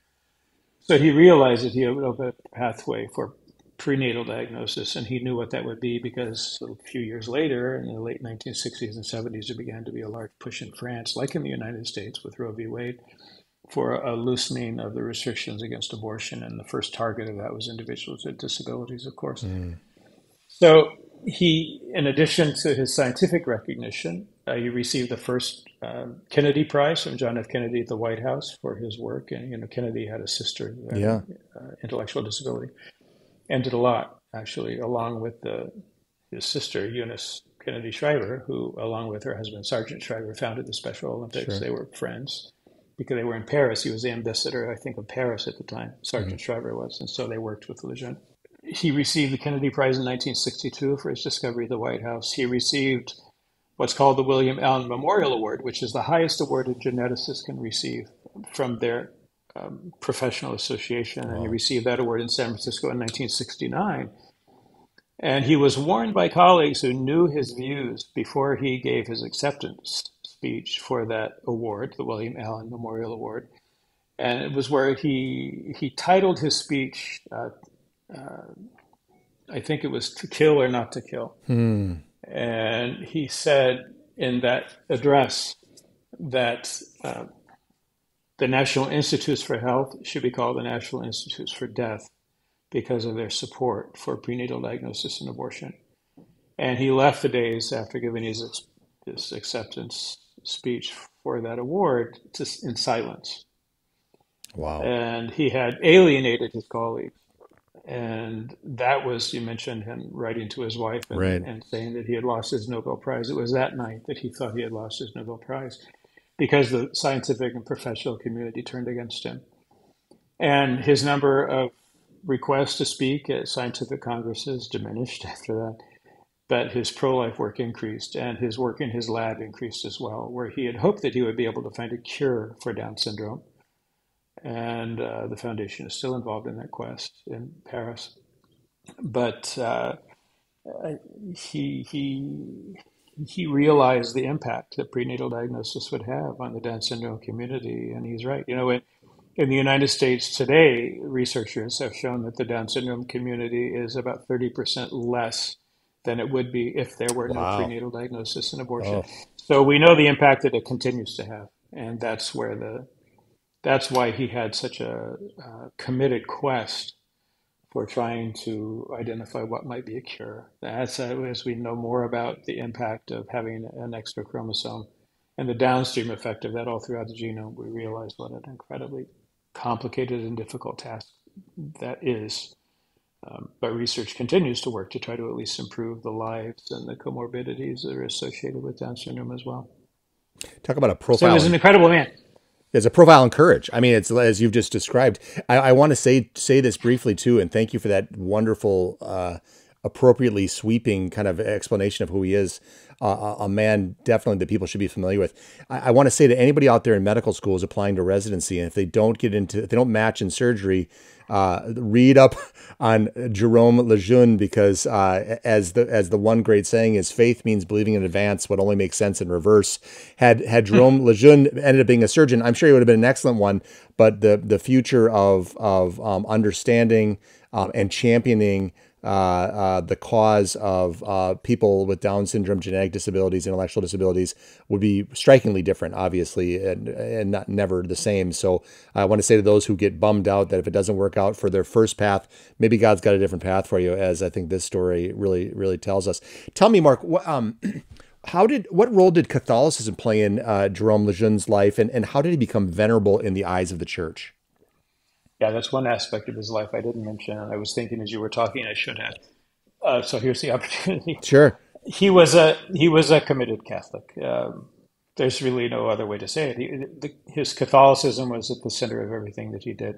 So he realized that he had a pathway for prenatal diagnosis, and he knew what that would be because a few years later, in the late 1960s and 70s, there began to be a large push in France, like in the United States with Roe v. Wade, for a loosening of the restrictions against abortion, and the first target of that was individuals with disabilities, of course. So he, in addition to his scientific recognition, he received the first Kennedy Prize from John F. Kennedy at the White House for his work. And, you know, Kennedy had a sister with intellectual disability, and did a lot, actually, along with his sister, Eunice Kennedy Shriver, who, along with her husband, Sergeant Shriver, founded the Special Olympics. Sure. They were friends because they were in Paris. He was the ambassador, I think, of Paris at the time. Sergeant Shriver was. And so they worked with Lejeune. He received the Kennedy Prize in 1962 for his discovery of the White House. He received what's called the William Allen Memorial Award, which is the highest award a geneticist can receive from their professional association. Wow. And he received that award in San Francisco in 1969. And he was warned by colleagues who knew his views before he gave his acceptance speech for that award, the William Allen Memorial Award. And it was where he titled his speech, I think it was "To Kill or Not to Kill." And he said in that address that the National Institutes for Health should be called the National Institutes for Death because of their support for prenatal diagnosis and abortion. And he left the days after giving his acceptance speech for that award in silence. Wow. And he had alienated his colleagues. And that was, you mentioned him writing to his wife and, right, and saying that he had lost his Nobel Prize. It was that night that he thought he had lost his Nobel Prize because the scientific and professional community turned against him. And his number of requests to speak at scientific congresses diminished after that, but his pro-life work increased, and his work in his lab increased as well, where he had hoped that he would be able to find a cure for Down syndrome. And the foundation is still involved in that quest in Paris. But he realized the impact that prenatal diagnosis would have on the Down syndrome community, and he's right. You know, in the United States today, researchers have shown that the Down syndrome community is about 30% less than it would be if there were no prenatal diagnosis and abortion. So we know the impact that it continues to have, and that's where that's why he had such a committed quest for trying to identify what might be a cure. As we know more about the impact of having an extra chromosome and the downstream effect of that all throughout the genome, we realize what an incredibly complicated and difficult task that is. But research continues to work to try to at least improve the lives and the comorbidities that are associated with Down syndrome as well. Talk about a profile. So he was an incredible man. There's a profile in courage. I mean, it's as you've just described. I want to say this briefly too, and thank you for that wonderful, appropriately sweeping kind of explanation of who he is. A man definitely that people should be familiar with. I want to say to anybody out there in medical school is applying to residency, and if they don't match in surgery, read up on Jérôme Lejeune, because as the one great saying is, faith means believing in advance what only makes sense in reverse. Had Jérôme Lejeune ended up being a surgeon, I'm sure he would have been an excellent one. But the future of understanding and championing the cause of people with Down syndrome, genetic disabilities, intellectual disabilities would be strikingly different, obviously, and not never the same. So I want to say to those who get bummed out that if it doesn't work out for their first path, maybe God's got a different path for you, as I think this story really tells us. Tell me, Mark, what role did Catholicism play in Jérôme Lejeune's life, and how did he become venerable in the eyes of the Church? Yeah, that's one aspect of his life I didn't mention, and I was thinking as you were talking, I should have. So here's the opportunity. Sure. He was a committed Catholic. There's really no other way to say it. His Catholicism was at the center of everything that he did.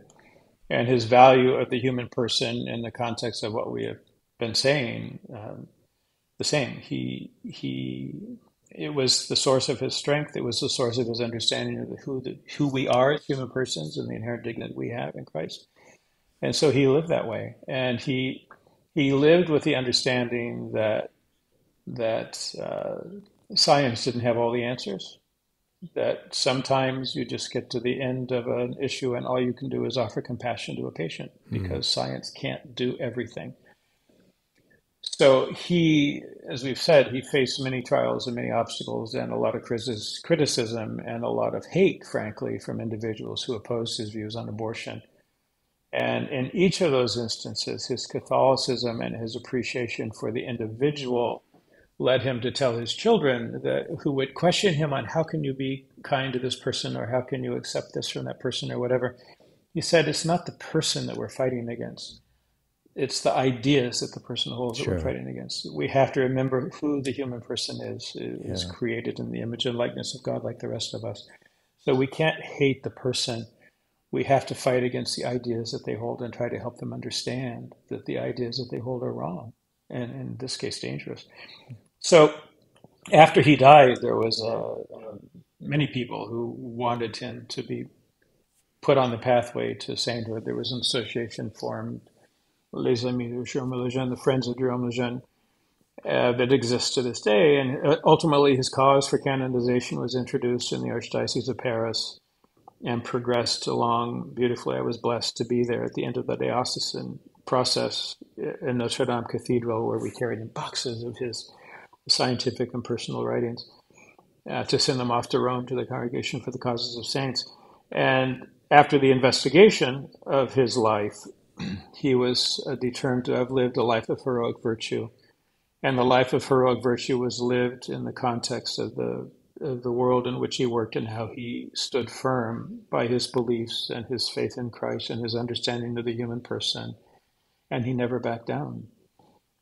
and his value of the human person in the context of what we have been saying, the same. It was the source of his strength. It was the source of his understanding of who we are as human persons and the inherent dignity we have in Christ. And so he lived that way. And he lived with the understanding that science didn't have all the answers, that sometimes you just get to the end of an issue and all you can do is offer compassion to a patient because science can't do everything. So he, as we've said, he faced many trials and many obstacles and a lot of criticism and a lot of hate, frankly, from individuals who opposed his views on abortion. And in each of those instances, his Catholicism and his appreciation for the individual led him to tell his children who would question him on how can you be kind to this person or how can you accept this from that person or whatever. He said, it's not the person that we're fighting against. It's the ideas that the person holds that we're fighting against. We have to remember who the human person is created in the image and likeness of God like the rest of us. So we can't hate the person. We have to fight against the ideas that they hold and try to help them understand that the ideas that they hold are wrong and, in this case, dangerous. So after he died, there was many people who wanted him to be put on the pathway to sainthood. There was an association formed, Les Amis de Jérôme Lejeune, the Friends of Jérôme Lejeune, that exists to this day. And ultimately, his cause for canonization was introduced in the Archdiocese of Paris and progressed along beautifully. I was blessed to be there at the end of the diocesan process in Notre Dame Cathedral, where we carried in boxes of his scientific and personal writings to send them off to Rome to the Congregation for the Causes of Saints. And after the investigation of his life, he was determined to have lived a life of heroic virtue, and the life of heroic virtue was lived in the context of the world in which he worked and how he stood firm by his beliefs and his faith in Christ and his understanding of the human person, and he never backed down.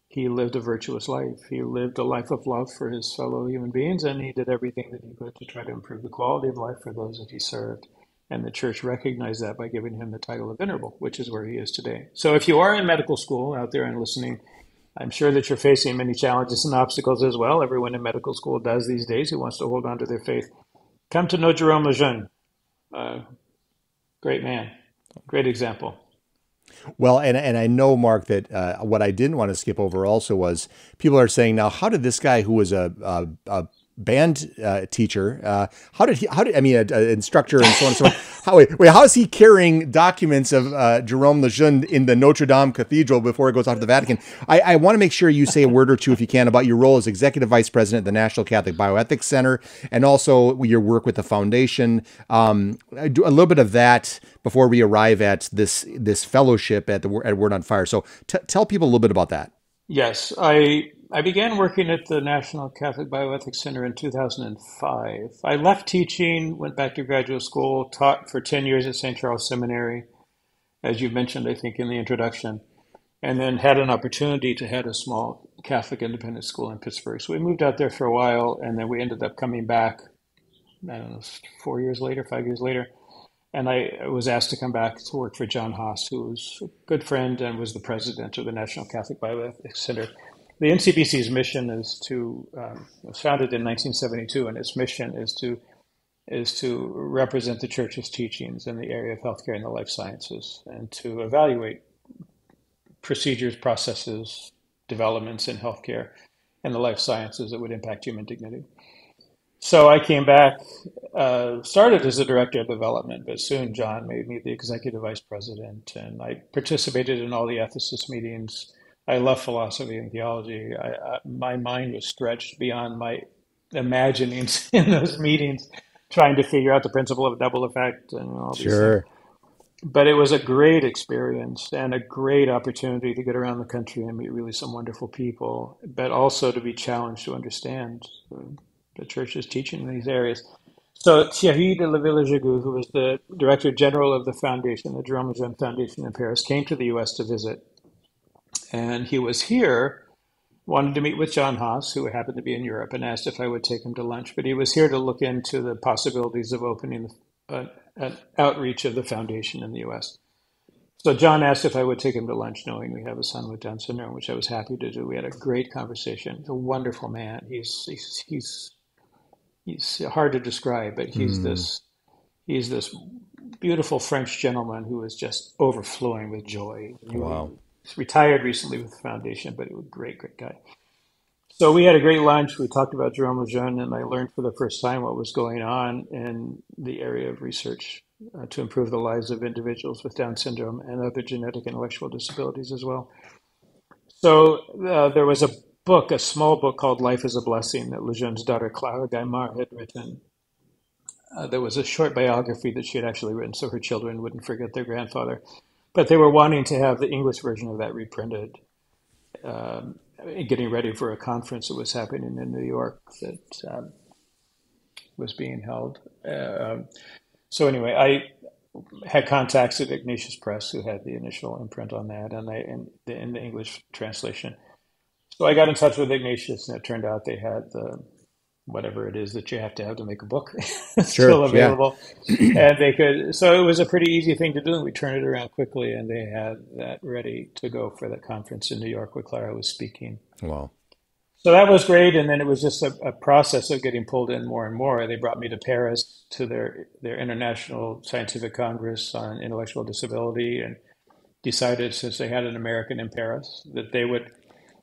He lived a virtuous life. He lived a life of love for his fellow human beings, and he did everything that he could to try to improve the quality of life for those that he served. And the church recognized that by giving him the title of venerable, which is where he is today. So if you are in medical school out there and listening, I'm sure that you're facing many challenges and obstacles as well. Everyone in medical school does these days who wants to hold on to their faith. Come to know Jérôme Lejeune. Great man. Great example. Well, and I know, Mark, that what I didn't want to skip over also was people are saying, now, how did this guy who was a band teacher, an instructor and so on and so on. How is he carrying documents of Jérôme Lejeune in the Notre Dame Cathedral before it goes out to the Vatican? I want to make sure you say a word or two, if you can, about your role as Executive Vice President of the National Catholic Bioethics Center and also your work with the Foundation. Do a little bit of that before we arrive at this fellowship at Word on Fire. So tell people a little bit about that. Yes, I began working at the National Catholic Bioethics Center in 2005. I left teaching, went back to graduate school, taught for 10 years at St. Charles Seminary, as you mentioned, I think, in the introduction, and then had an opportunity to head a small Catholic independent school in Pittsburgh. So we moved out there for a while, and then we ended up coming back, I don't know, 5 years later, and I was asked to come back to work for John Haas, who was a good friend and was the president of the National Catholic Bioethics Center. The NCBC's mission is to, it was founded in 1972, and its mission is to represent the Church's teachings in the area of healthcare and the life sciences, and to evaluate procedures, processes, developments in healthcare and the life sciences that would impact human dignity. So I came back, started as the director of development, but soon John made me the executive vice president, and I participated in all the ethicist meetings. I love philosophy and theology. My mind was stretched beyond my imaginings in those meetings, trying to figure out the principle of double effect and all these things. But it was a great experience and a great opportunity to get around the country and meet really some wonderful people, but also to be challenged to understand the Church's teaching in these areas. So Thierry de la Ville-Jégoux, who was the director general of the foundation, the Jérôme Lejeune Foundation in Paris, came to the U.S. to visit. And he was here, wanted to meet with John Haas, who happened to be in Europe, and asked if I would take him to lunch. But he was here to look into the possibilities of opening an outreach of the foundation in the U.S. So John asked if I would take him to lunch, knowing we have a son with Down syndrome, which I was happy to do. We had a great conversation. He's a wonderful man. He's hard to describe, but he's this beautiful French gentleman who is just overflowing with joy. Wow. He's retired recently with the foundation, but he was a great, great guy. So we had a great lunch. We talked about Jérôme Lejeune, and I learned for the first time what was going on in the area of research to improve the lives of individuals with Down syndrome and other genetic and intellectual disabilities as well. So there was a small book called Life is a Blessing that Lejeune's daughter, Clara Gaimard, had written. There was a short biography that she had actually written so her children wouldn't forget their grandfather. But they were wanting to have the English version of that reprinted, getting ready for a conference that was happening in New York that was being held. So anyway, I had contacts at Ignatius Press, who had the initial imprint on that, and in the English translation. So I got in touch with Ignatius, and it turned out they had the whatever it is that you have to make a book still available. Yeah. And they could, so it was a pretty easy thing to do. And we turned it around quickly, and they had that ready to go for the conference in New York where Clara was speaking. Wow. So that was great. And then it was just a process of getting pulled in more and more. They brought me to Paris to their International Scientific Congress on Intellectual Disability, and decided, since they had an American in Paris, that they would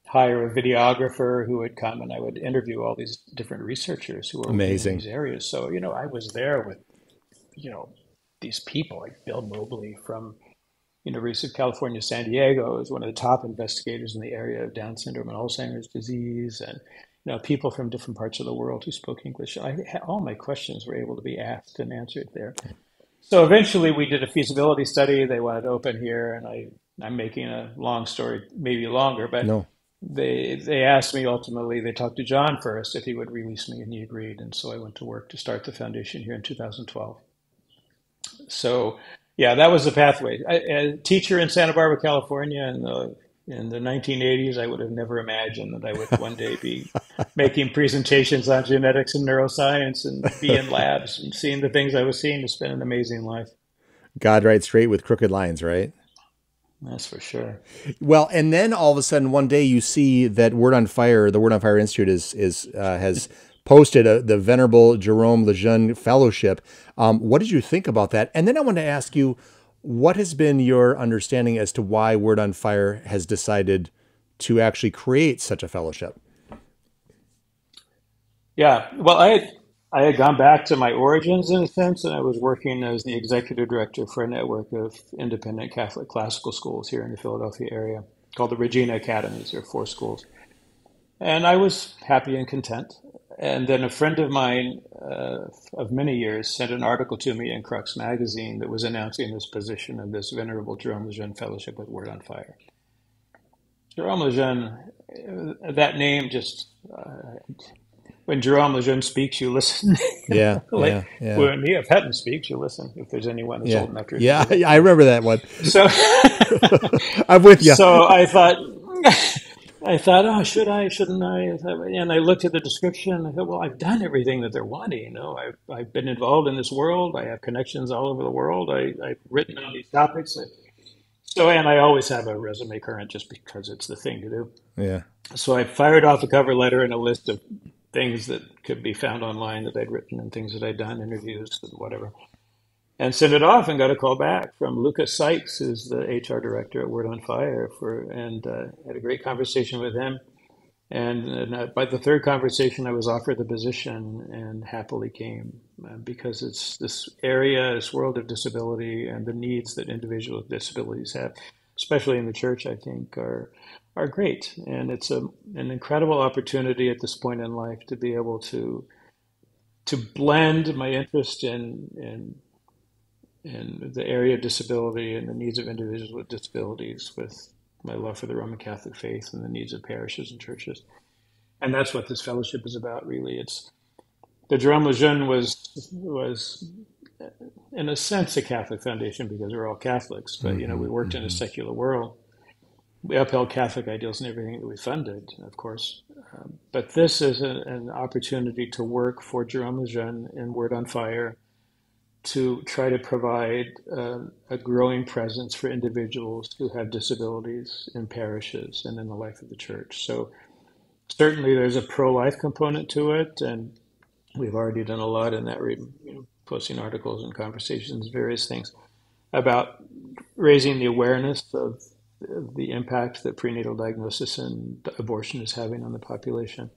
hire a videographer who would come, and I would interview all these different researchers who were amazing in these areas. So, you know, I was there with, you know, these people like Bill Mobley from University of California, San Diego, is one of the top investigators in the area of Down syndrome and Alzheimer's disease, and, you know, people from different parts of the world who spoke English. All my questions were able to be asked and answered there. So eventually we did a feasibility study. They wanted to open here, and I'm making a long story, maybe longer, but no. They asked me ultimately, they talked to John first, if he would release me, and he agreed. And so I went to work to start the foundation here in 2012. So, yeah, that was the pathway. As a teacher in Santa Barbara, California in the 1980s, I would have never imagined that I would one day be making presentations on genetics and neuroscience and be in labs and seeing the things I was seeing. It's been an amazing life. God rides straight with crooked lines, right? That's for sure. Well, and then all of a sudden, one day you see that Word on Fire, the Word on Fire Institute has posted the Venerable Jérôme Lejeune Fellowship. What did you think about that? And then I want to ask you, what has been your understanding as to why Word on Fire has decided to actually create such a fellowship? Yeah, well, I had gone back to my origins in a sense, and I was working as the executive director for a network of independent Catholic classical schools here in the Philadelphia area called the Regina Academies. There are 4 schools. And I was happy and content. And then a friend of mine of many years sent an article to me in Crux magazine that was announcing this position of this Venerable Jérôme Lejeune Fellowship with Word on Fire. Jérôme Lejeune, that name just... when Jérôme Lejeune speaks, you listen. Yeah, like, yeah. When Neof Hetton speaks, you listen. If there's anyone that's old enough to remember. Yeah, I remember that one. So I'm with you. So I thought, oh, should I? Shouldn't I? And I looked at the description. And I thought, well, I've done everything that they're wanting. You know, I've been involved in this world. I have connections all over the world. I've written on these topics. So, and I always have a resume current just because it's the thing to do. Yeah. So I fired off a cover letter and a list of things that could be found online that I'd written and things that I'd done, interviews and whatever, and sent it off and got a call back from Lucas Sykes, who's the HR director at Word on Fire, and had a great conversation with him. And by the third conversation, I was offered the position and happily came because it's this area, this world of disability and the needs that individuals with disabilities have, especially in the church, I think, are great. And it's an incredible opportunity at this point in life to be able to blend my interest in the area of disability and the needs of individuals with disabilities with my love for the Roman Catholic faith and the needs of parishes and churches. And that's what this fellowship is about, really. It's the Jérôme Lejeune was in a sense a Catholic foundation because we're all Catholics, but you know, we worked in a secular world. We upheld Catholic ideals in everything that we funded, of course. But this is an opportunity to work for Jérôme Lejeune and Word on Fire to try to provide a growing presence for individuals who have disabilities in parishes and in the life of the church. So certainly there's a pro-life component to it, and we've already done a lot in that, posting articles and conversations, various things, about raising the awareness of the impact that prenatal diagnosis and abortion is having on the population,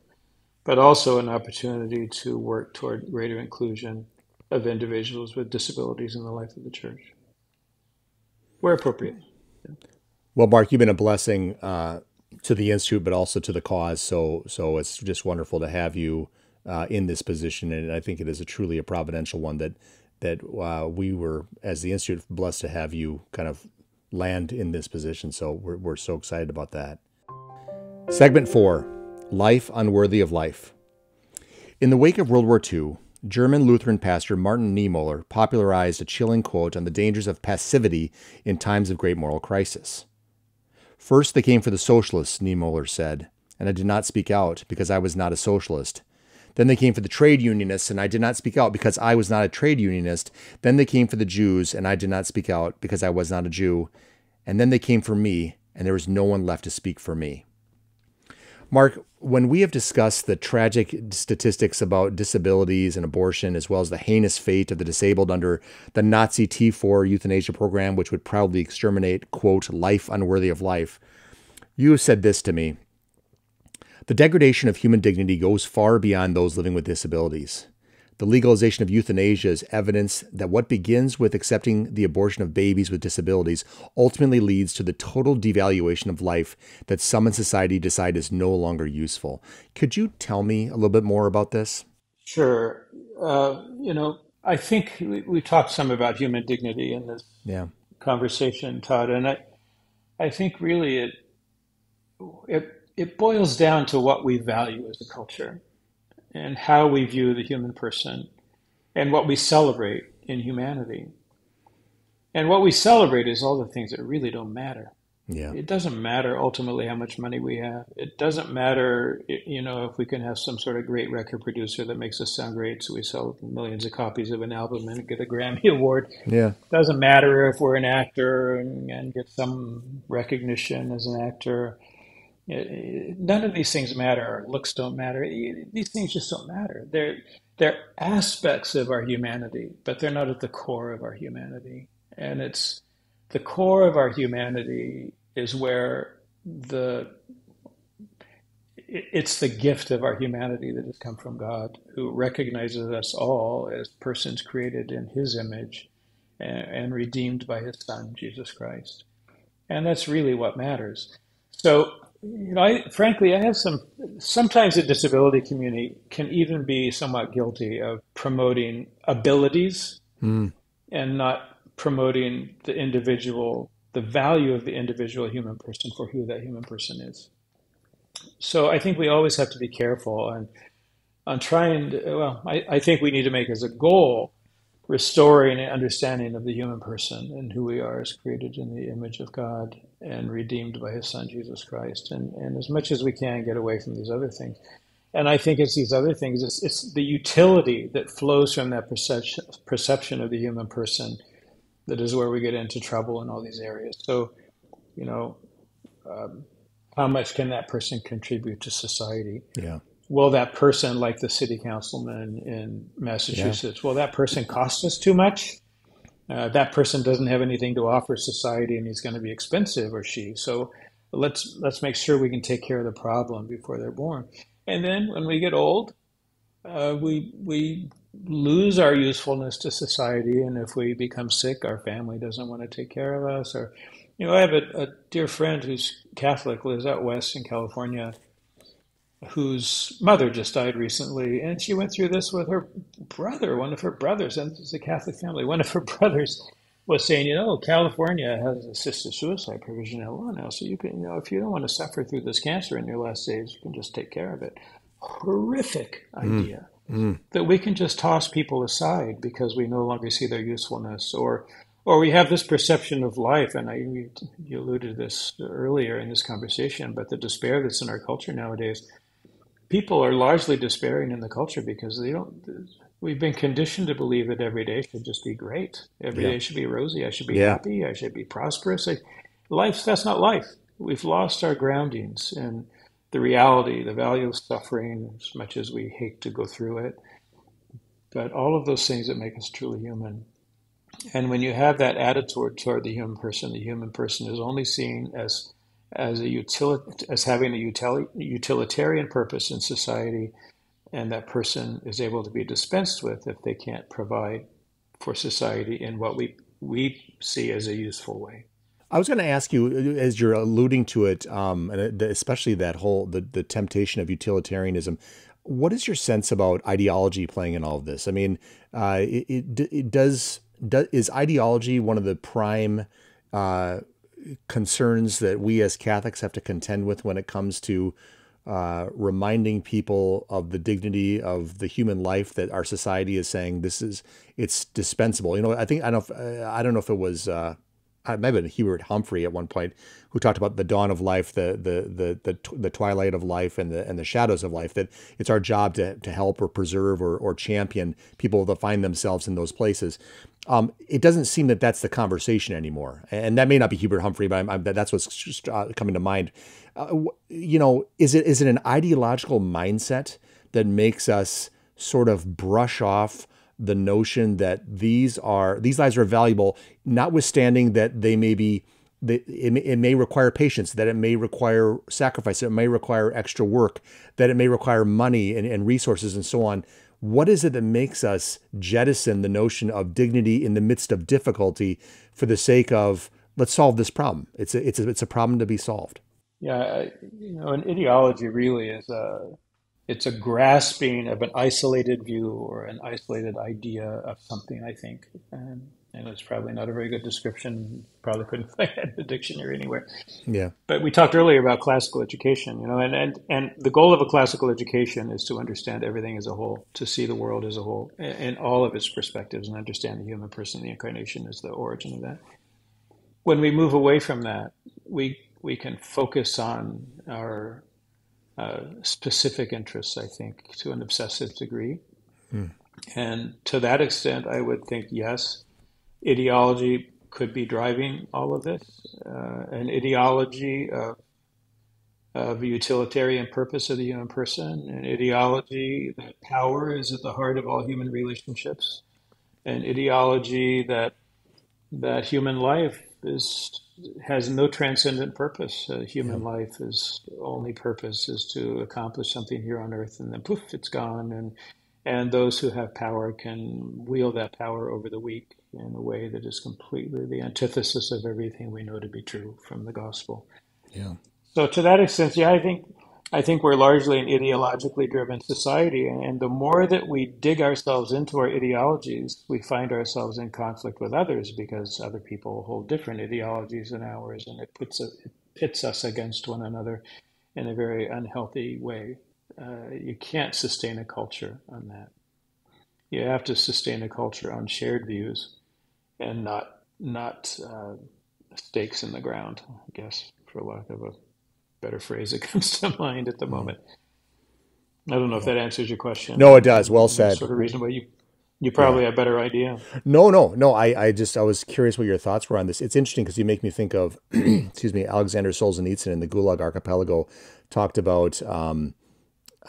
but also an opportunity to work toward greater inclusion of individuals with disabilities in the life of the church, where appropriate. Well, Mark, you've been a blessing to the Institute, but also to the cause. So it's just wonderful to have you in this position, and I think it is a truly a providential one that we were, as the Institute, blessed to have you kind of land in this position. So we're so excited about that. Segment 4, Life Unworthy of Life. In the wake of World War II, German Lutheran pastor Martin Niemöller popularized a chilling quote on the dangers of passivity in times of great moral crisis. "First they came for the socialists," Niemöller said, "and I did not speak out because I was not a socialist. Then they came for the trade unionists, and I did not speak out because I was not a trade unionist. Then they came for the Jews, and I did not speak out because I was not a Jew. And then they came for me, and there was no one left to speak for me." Mark, when we have discussed the tragic statistics about disabilities and abortion, as well as the heinous fate of the disabled under the Nazi T4 euthanasia program, which would proudly exterminate, quote, life unworthy of life, you have said this to me: "The degradation of human dignity goes far beyond those living with disabilities. The legalization of euthanasia is evidence that what begins with accepting the abortion of babies with disabilities ultimately leads to the total devaluation of life that some in society decide is no longer useful." Could you tell me a little bit more about this? Sure. I think we talked some about human dignity in this conversation, Todd, and I think really it boils down to what we value as a culture and how we view the human person and what we celebrate in humanity. And what we celebrate is all the things that really don't matter. Yeah. It doesn't matter ultimately how much money we have. It doesn't matter, if we can have some sort of great record producer that makes us sound great so we sell millions of copies of an album and get a Grammy Award. Yeah. It doesn't matter if we're an actor and get some recognition as an actor. None of these things matter. Looks don't matter. These things just don't matter. They're aspects of our humanity, but they're not at the core of our humanity. And it's the core of our humanity is where it's the gift of our humanity that has come from God, who recognizes us all as persons created in His image and redeemed by His Son, Jesus Christ. And that's really what matters. So, I have sometimes the disability community can even be somewhat guilty of promoting abilities and not promoting the individual, the value of the individual human person for who that human person is. So I think we always have to be careful on trying to, I think we need to make as a goal restoring an understanding of the human person and who we are as created in the image of God and redeemed by His Son, Jesus Christ, and as much as we can get away from these other things. And I think it's these other things, it's the utility that flows from that perception of the human person that is where we get into trouble in all these areas. So, how much can that person contribute to society? Yeah. Will that person, like the city councilman in Massachusetts, will that person cost us too much? That person doesn't have anything to offer society, and he's going to be expensive, or she. So let's make sure we can take care of the problem before they're born. And then when we get old, we lose our usefulness to society. And if we become sick, our family doesn't want to take care of us. Or, I have a dear friend who's Catholic, lives out west in California, whose mother just died recently, and she went through this with her brother, one of her brothers, and it's a Catholic family. One of her brothers was saying, California has assisted suicide provision in law now, so you can, if you don't want to suffer through this cancer in your last days, you can just take care of it. Horrific idea that we can just toss people aside because we no longer see their usefulness, or we have this perception of life, and you alluded to this earlier in this conversation, but the despair that's in our culture nowadays. People are largely despairing in the culture because We've been conditioned to believe that every day should just be great. Every day should be rosy. I should be happy. I should be prosperous. That's not life. We've lost our groundings in the reality, the value of suffering, as much as we hate to go through it. But all of those things that make us truly human. And when you have that attitude toward the human person is only seen as having a utilitarian purpose in society, and that person is able to be dispensed with if they can't provide for society in what we see as a useful way. I was going to ask you, as you're alluding to it, and especially that whole the temptation of utilitarianism. What is your sense about ideology playing in all of this? I mean, is ideology one of the prime concerns that we as Catholics have to contend with when it comes to reminding people of the dignity of the human life that our society is saying it's dispensable? You know, I don't know if it was. I remember Hubert Humphrey at one point, who talked about the dawn of life, the twilight of life, and the shadows of life. That it's our job to help or preserve or champion people that find themselves in those places. It doesn't seem that that's the conversation anymore, and that may not be Hubert Humphrey, but that's what's just, coming to mind. You know, is it an ideological mindset that makes us sort of brush off the notion that these lives are valuable, notwithstanding that they may be, it may require patience, that it may require sacrifice, that it may require extra work, that it may require money and resources and so on? What is it that makes us jettison the notion of dignity in the midst of difficulty for the sake of, let's solve this problem? It's a problem to be solved. Yeah, you know, an ideology really is it's a grasping of an isolated view or an isolated idea of something, I think. And it's probably not a very good description. Probably couldn't find it in the dictionary anywhere. Yeah. But we talked earlier about classical education, you know, and the goal of a classical education is to understand everything as a whole, to see the world as a whole in all of its perspectives and understand the human person. The Incarnation is the origin of that. When we move away from that, we can focus on our specific interests, I think, to an obsessive degree. Mm. And to that extent, I would think, yes, ideology could be driving all of this. An ideology of utilitarian purpose of the human person, an ideology that power is at the heart of all human relationships, an ideology that human life has no transcendent purpose. Human life is only purpose is to accomplish something here on earth, and then poof, it's gone. And those who have power can wield that power over the weak in a way that is completely the antithesis of everything we know to be true from the gospel. Yeah. So to that extent, yeah, I think we're largely an ideologically driven society, and the more that we dig ourselves into our ideologies, we find ourselves in conflict with others because other people hold different ideologies than ours, and it pits us against one another in a very unhealthy way. You can't sustain a culture on that. You have to sustain a culture on shared views and not stakes in the ground, I guess, for lack of a better phrase that comes to mind at the moment. I don't know if that answers your question. No, it does. Well said. That's sort of reason why you probably have a better idea. No. I was curious what your thoughts were on this. It's interesting because you make me think of, excuse me, Alexander Solzhenitsyn in the Gulag Archipelago talked about, I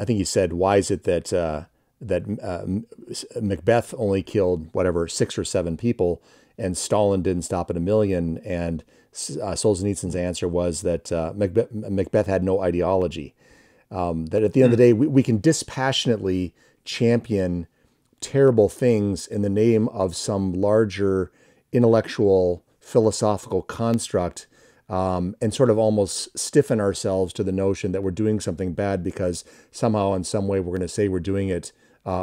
think he said, why is it that Macbeth only killed, whatever, 6 or 7 people, and Stalin didn't stop at 1 million? And Solzhenitsyn's answer was that Macbeth had no ideology. That at the end of the day, we can dispassionately champion terrible things in the name of some larger intellectual, philosophical construct, and sort of almost stiffen ourselves to the notion that we're doing something bad because somehow in some way we're going to say we're doing it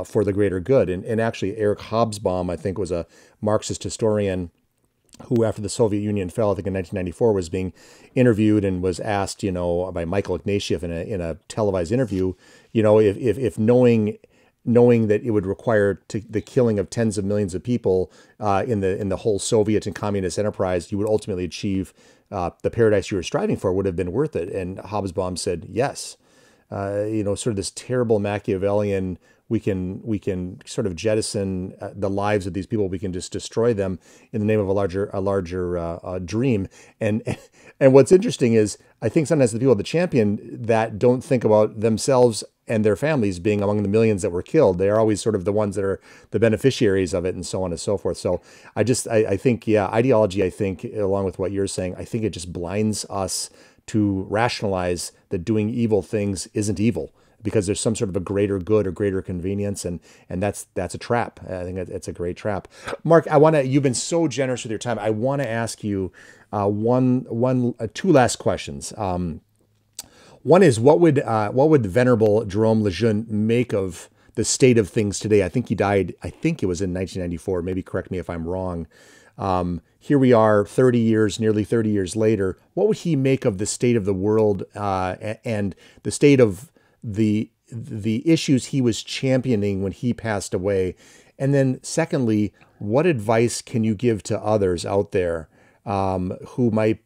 for the greater good. And actually, Eric Hobsbawm, I think, was a Marxist historian who, after the Soviet Union fell, I think in 1994, was being interviewed and was asked, you know, by Michael Ignatieff in a televised interview, you know, if knowing that it would require the killing of tens of millions of people in the whole Soviet and communist enterprise, you would ultimately achieve the paradise you were striving for, would have been worth it. And Hobsbawm said, yes, you know, sort of this terrible Machiavellian we can sort of jettison the lives of these people. We can just destroy them in the name of a larger dream. And what's interesting is I think sometimes the people that champion that don't think about themselves and their families being among the millions that were killed. They are always sort of the ones that are the beneficiaries of it, and so on and so forth. So I think, yeah, ideology, I think, along with what you're saying, I think it just blinds us to rationalize that doing evil things isn't evil, because there's some sort of a greater good or greater convenience, and that's a trap. I think it's a great trap. Mark, you've been so generous with your time. I want to ask you two last questions. One is, what would Venerable Jérôme Lejeune make of the state of things today? I think he died, I think it was in 1994. Maybe correct me if I'm wrong. Here we are 30 years, nearly 30 years later. What would he make of the state of the world and the state of the issues he was championing when he passed away? And then secondly, what advice can you give to others out there who might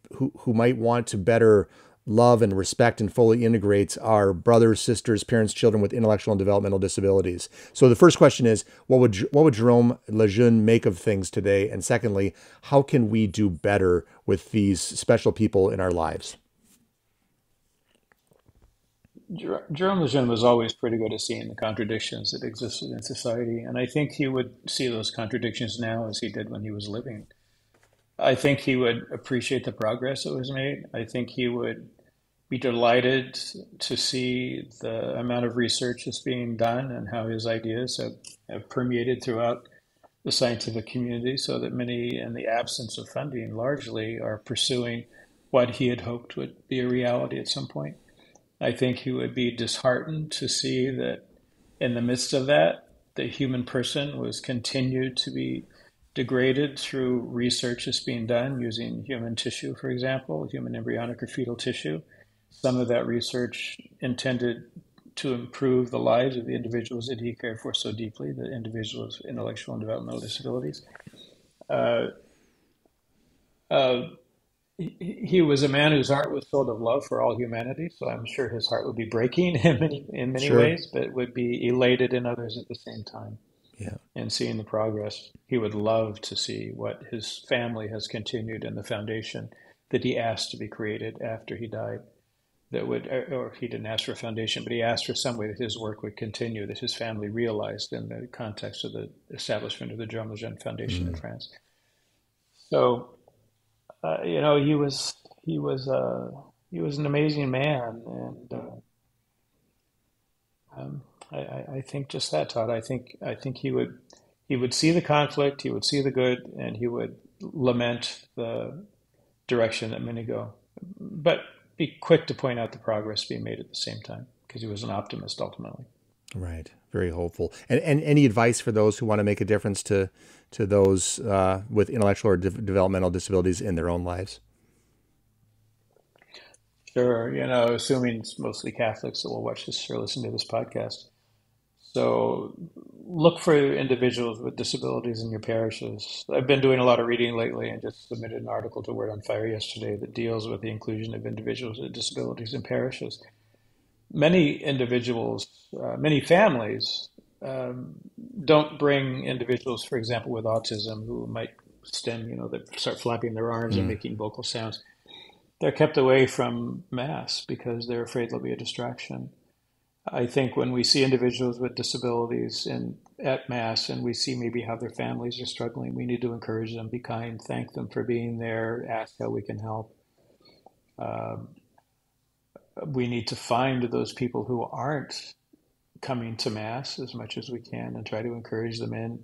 want to better love and respect and fully integrate our brothers, sisters, parents, children with intellectual and developmental disabilities? So the first question is, what would Jérôme Lejeune make of things today? And secondly, how can we do better with these special people in our lives? Jérôme Lejeune was always pretty good at seeing the contradictions that existed in society, and I think he would see those contradictions now as he did when he was living. I think he would appreciate the progress that was made. I think he would be delighted to see the amount of research that's being done and how his ideas have permeated throughout the scientific community, so that many, in the absence of funding largely, are pursuing what he had hoped would be a reality at some point. I think he would be disheartened to see that in the midst of that, the human person was continued to be degraded through research that's being done using human tissue, for example, human embryonic or fetal tissue. Some of that research intended to improve the lives of the individuals that he cared for so deeply, the individuals with intellectual and developmental disabilities. He was a man whose heart was filled of love for all humanity, so I'm sure his heart would be breaking in many sure. ways, but would be elated in others at the same time. Yeah. And seeing the progress, he would love to see what his family has continued in the foundation that he asked to be created after he died. That would, or he didn't ask for a foundation, but he asked for some way that his work would continue, that his family realized in the context of the establishment of the Jérôme Lejeune Foundation in France. So. You know, he was an amazing man, and I think just that, Todd. I think he would see the conflict, he would see the good, and he would lament the direction that many go, but be quick to point out the progress being made at the same time, because he was an optimist ultimately. Right, very hopeful. And any advice for those who want to make a difference to those with intellectual or developmental disabilities in their own lives? Sure, you know, assuming it's mostly Catholics that will watch this or listen to this podcast. So look for individuals with disabilities in your parishes. I've been doing a lot of reading lately, and just submitted an article to Word on Fire yesterday that deals with the inclusion of individuals with disabilities in parishes. Many individuals, many families don't bring individuals, for example, with autism who might stem, you know, that start flapping their arms and making vocal sounds. They're kept away from Mass because they're afraid there'll be a distraction. I think when we see individuals with disabilities at Mass, and we see maybe how their families are struggling, we need to encourage them, be kind, thank them for being there, ask how we can help. We need to find those people who aren't coming to Mass as much as we can and try to encourage them in.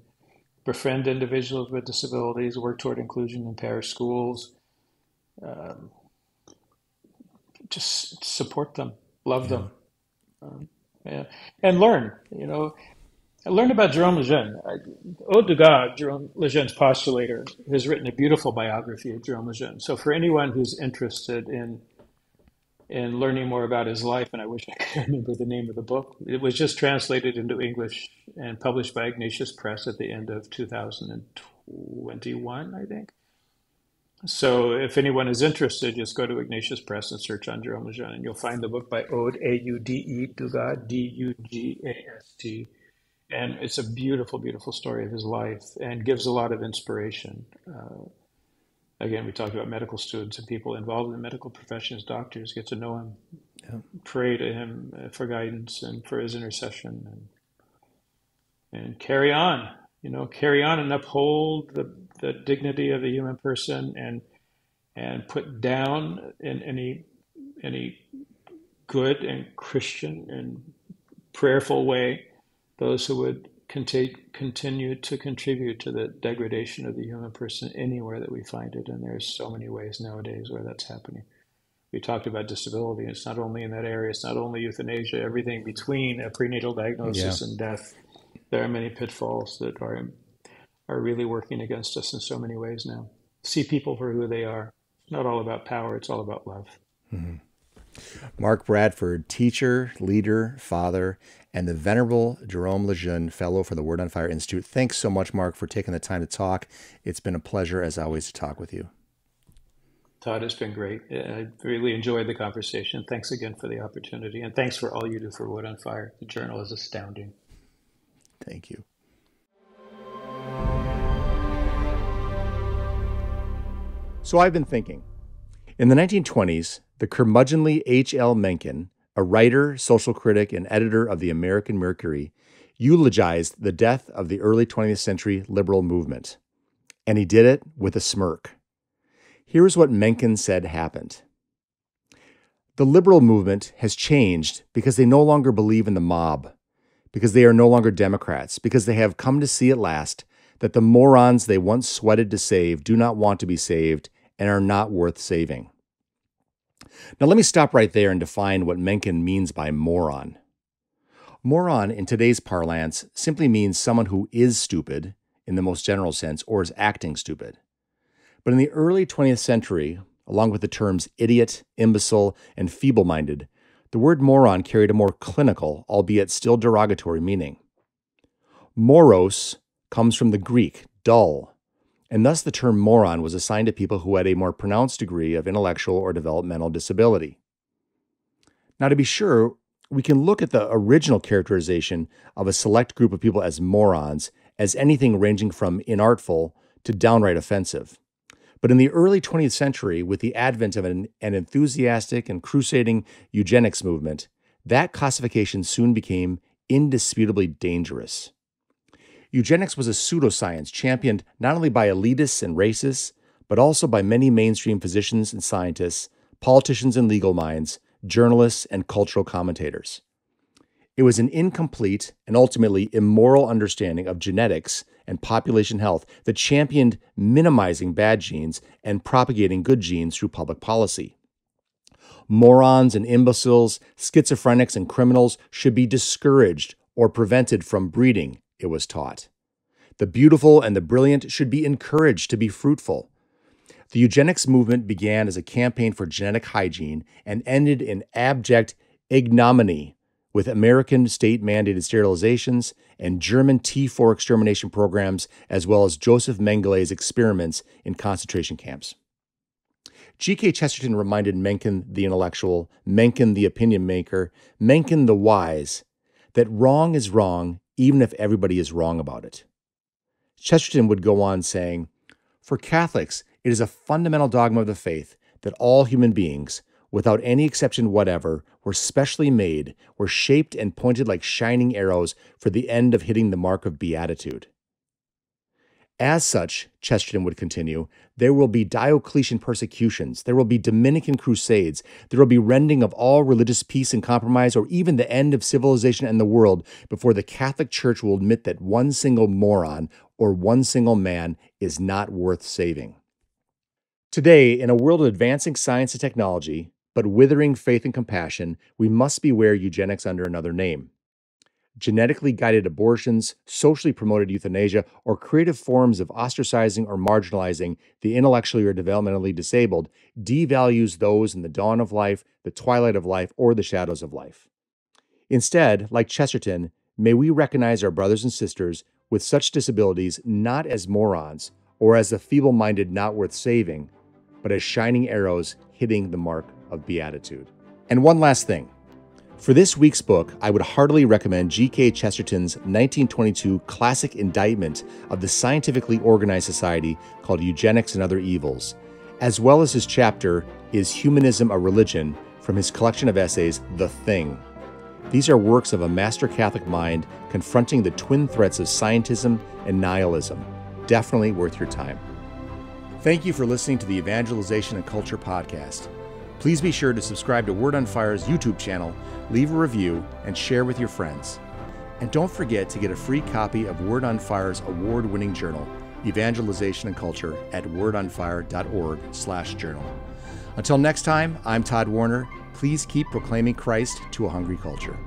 Befriend individuals with disabilities, work toward inclusion in parish schools. Just support them, love them. Yeah. And learn, you know. Learn about Jérôme Lejeune. Ode to God, Jérôme Lejeune's postulator, has written a beautiful biography of Jérôme Lejeune. So for anyone who's interested in learning more about his life, and I wish I could remember the name of the book. It was just translated into English and published by Ignatius Press at the end of 2021, I think. So if anyone is interested, just go to Ignatius Press and search on Jérôme Lejeune, and you'll find the book by Ode, A-U-D-E, to God, D-U-G-A-S-T, And it's a beautiful, beautiful story of his life and gives a lot of inspiration. Again, we talked about medical students and people involved in the medical profession as doctors. Get to know him, pray to him for guidance and for his intercession, and carry on, you know, carry on and uphold the dignity of the human person, and put down in any good and Christian and prayerful way those who would continue to contribute to the degradation of the human person anywhere that we find it. And there's so many ways nowadays where that's happening. We talked about disability. It's not only in that area. It's not only euthanasia, everything between a prenatal diagnosis and death. There are many pitfalls that are really working against us in so many ways now. See people for who they are. It's not all about power. It's all about love. Mm-hmm. Mark Bradford, teacher, leader, father, and the Venerable Jérôme Lejeune Fellow for the Word on Fire Institute. Thanks so much, Mark, for taking the time to talk. It's been a pleasure, as always, to talk with you. Tod, it's been great. I really enjoyed the conversation. Thanks again for the opportunity, and thanks for all you do for Word on Fire. The journal is astounding. Thank you. So I've been thinking. In the 1920s, the curmudgeonly H.L. Mencken, a writer, social critic, and editor of the American Mercury, eulogized the death of the early 20th century liberal movement. And he did it with a smirk. Here's what Mencken said happened. The liberal movement has changed because they no longer believe in the mob, because they are no longer Democrats, because they have come to see at last that the morons they once sweated to save do not want to be saved and are not worth saving. Now, let me stop right there and define what Mencken means by moron. Moron, in today's parlance, simply means someone who is stupid, in the most general sense, or is acting stupid. But in the early 20th century, along with the terms idiot, imbecile, and feeble-minded, the word moron carried a more clinical, albeit still derogatory, meaning. Moros comes from the Greek, dull. And thus the term moron was assigned to people who had a more pronounced degree of intellectual or developmental disability. Now, to be sure, we can look at the original characterization of a select group of people as morons as anything ranging from inartful to downright offensive. But in the early 20th century, with the advent of an enthusiastic and crusading eugenics movement, that classification soon became indisputably dangerous. Eugenics was a pseudoscience championed not only by elitists and racists, but also by many mainstream physicians and scientists, politicians and legal minds, journalists and cultural commentators. It was an incomplete and ultimately immoral understanding of genetics and population health that championed minimizing bad genes and propagating good genes through public policy. Morons and imbeciles, schizophrenics and criminals should be discouraged or prevented from breeding, it was taught. The beautiful and the brilliant should be encouraged to be fruitful. The eugenics movement began as a campaign for genetic hygiene and ended in abject ignominy with American state-mandated sterilizations and German T4 extermination programs, as well as Joseph Mengele's experiments in concentration camps. G.K. Chesterton reminded Mencken the intellectual, Mencken the opinion maker, Mencken the wise, that wrong is wrong even if everybody is wrong about it. Chesterton would go on saying, "For Catholics, it is a fundamental dogma of the faith that all human beings, without any exception whatever, were specially made, were shaped and pointed like shining arrows for the end of hitting the mark of beatitude. As such," Chesterton would continue, "there will be Diocletian persecutions, there will be Dominican crusades, there will be rending of all religious peace and compromise, or even the end of civilization and the world, before the Catholic Church will admit that one single moron or one single man is not worth saving." Today, in a world of advancing science and technology, but withering faith and compassion, we must beware eugenics under another name. Genetically guided abortions, socially promoted euthanasia, or creative forms of ostracizing or marginalizing the intellectually or developmentally disabled devalues those in the dawn of life, the twilight of life, or the shadows of life. Instead, like Chesterton, may we recognize our brothers and sisters with such disabilities not as morons or as the feeble-minded not worth saving, but as shining arrows hitting the mark of beatitude. And one last thing. For this week's book, I would heartily recommend G.K. Chesterton's 1922 classic indictment of the scientifically organized society called Eugenics and Other Evils, as well as his chapter, Is Humanism a Religion?, from his collection of essays, The Thing. These are works of a master Catholic mind confronting the twin threats of scientism and nihilism. Definitely worth your time. Thank you for listening to the Evangelization and Culture Podcast. Please be sure to subscribe to Word on Fire's YouTube channel, leave a review, and share with your friends. And don't forget to get a free copy of Word on Fire's award-winning journal, Evangelization and Culture, at wordonfire.org/journal. Until next time, I'm Tod Worner. Please keep proclaiming Christ to a hungry culture.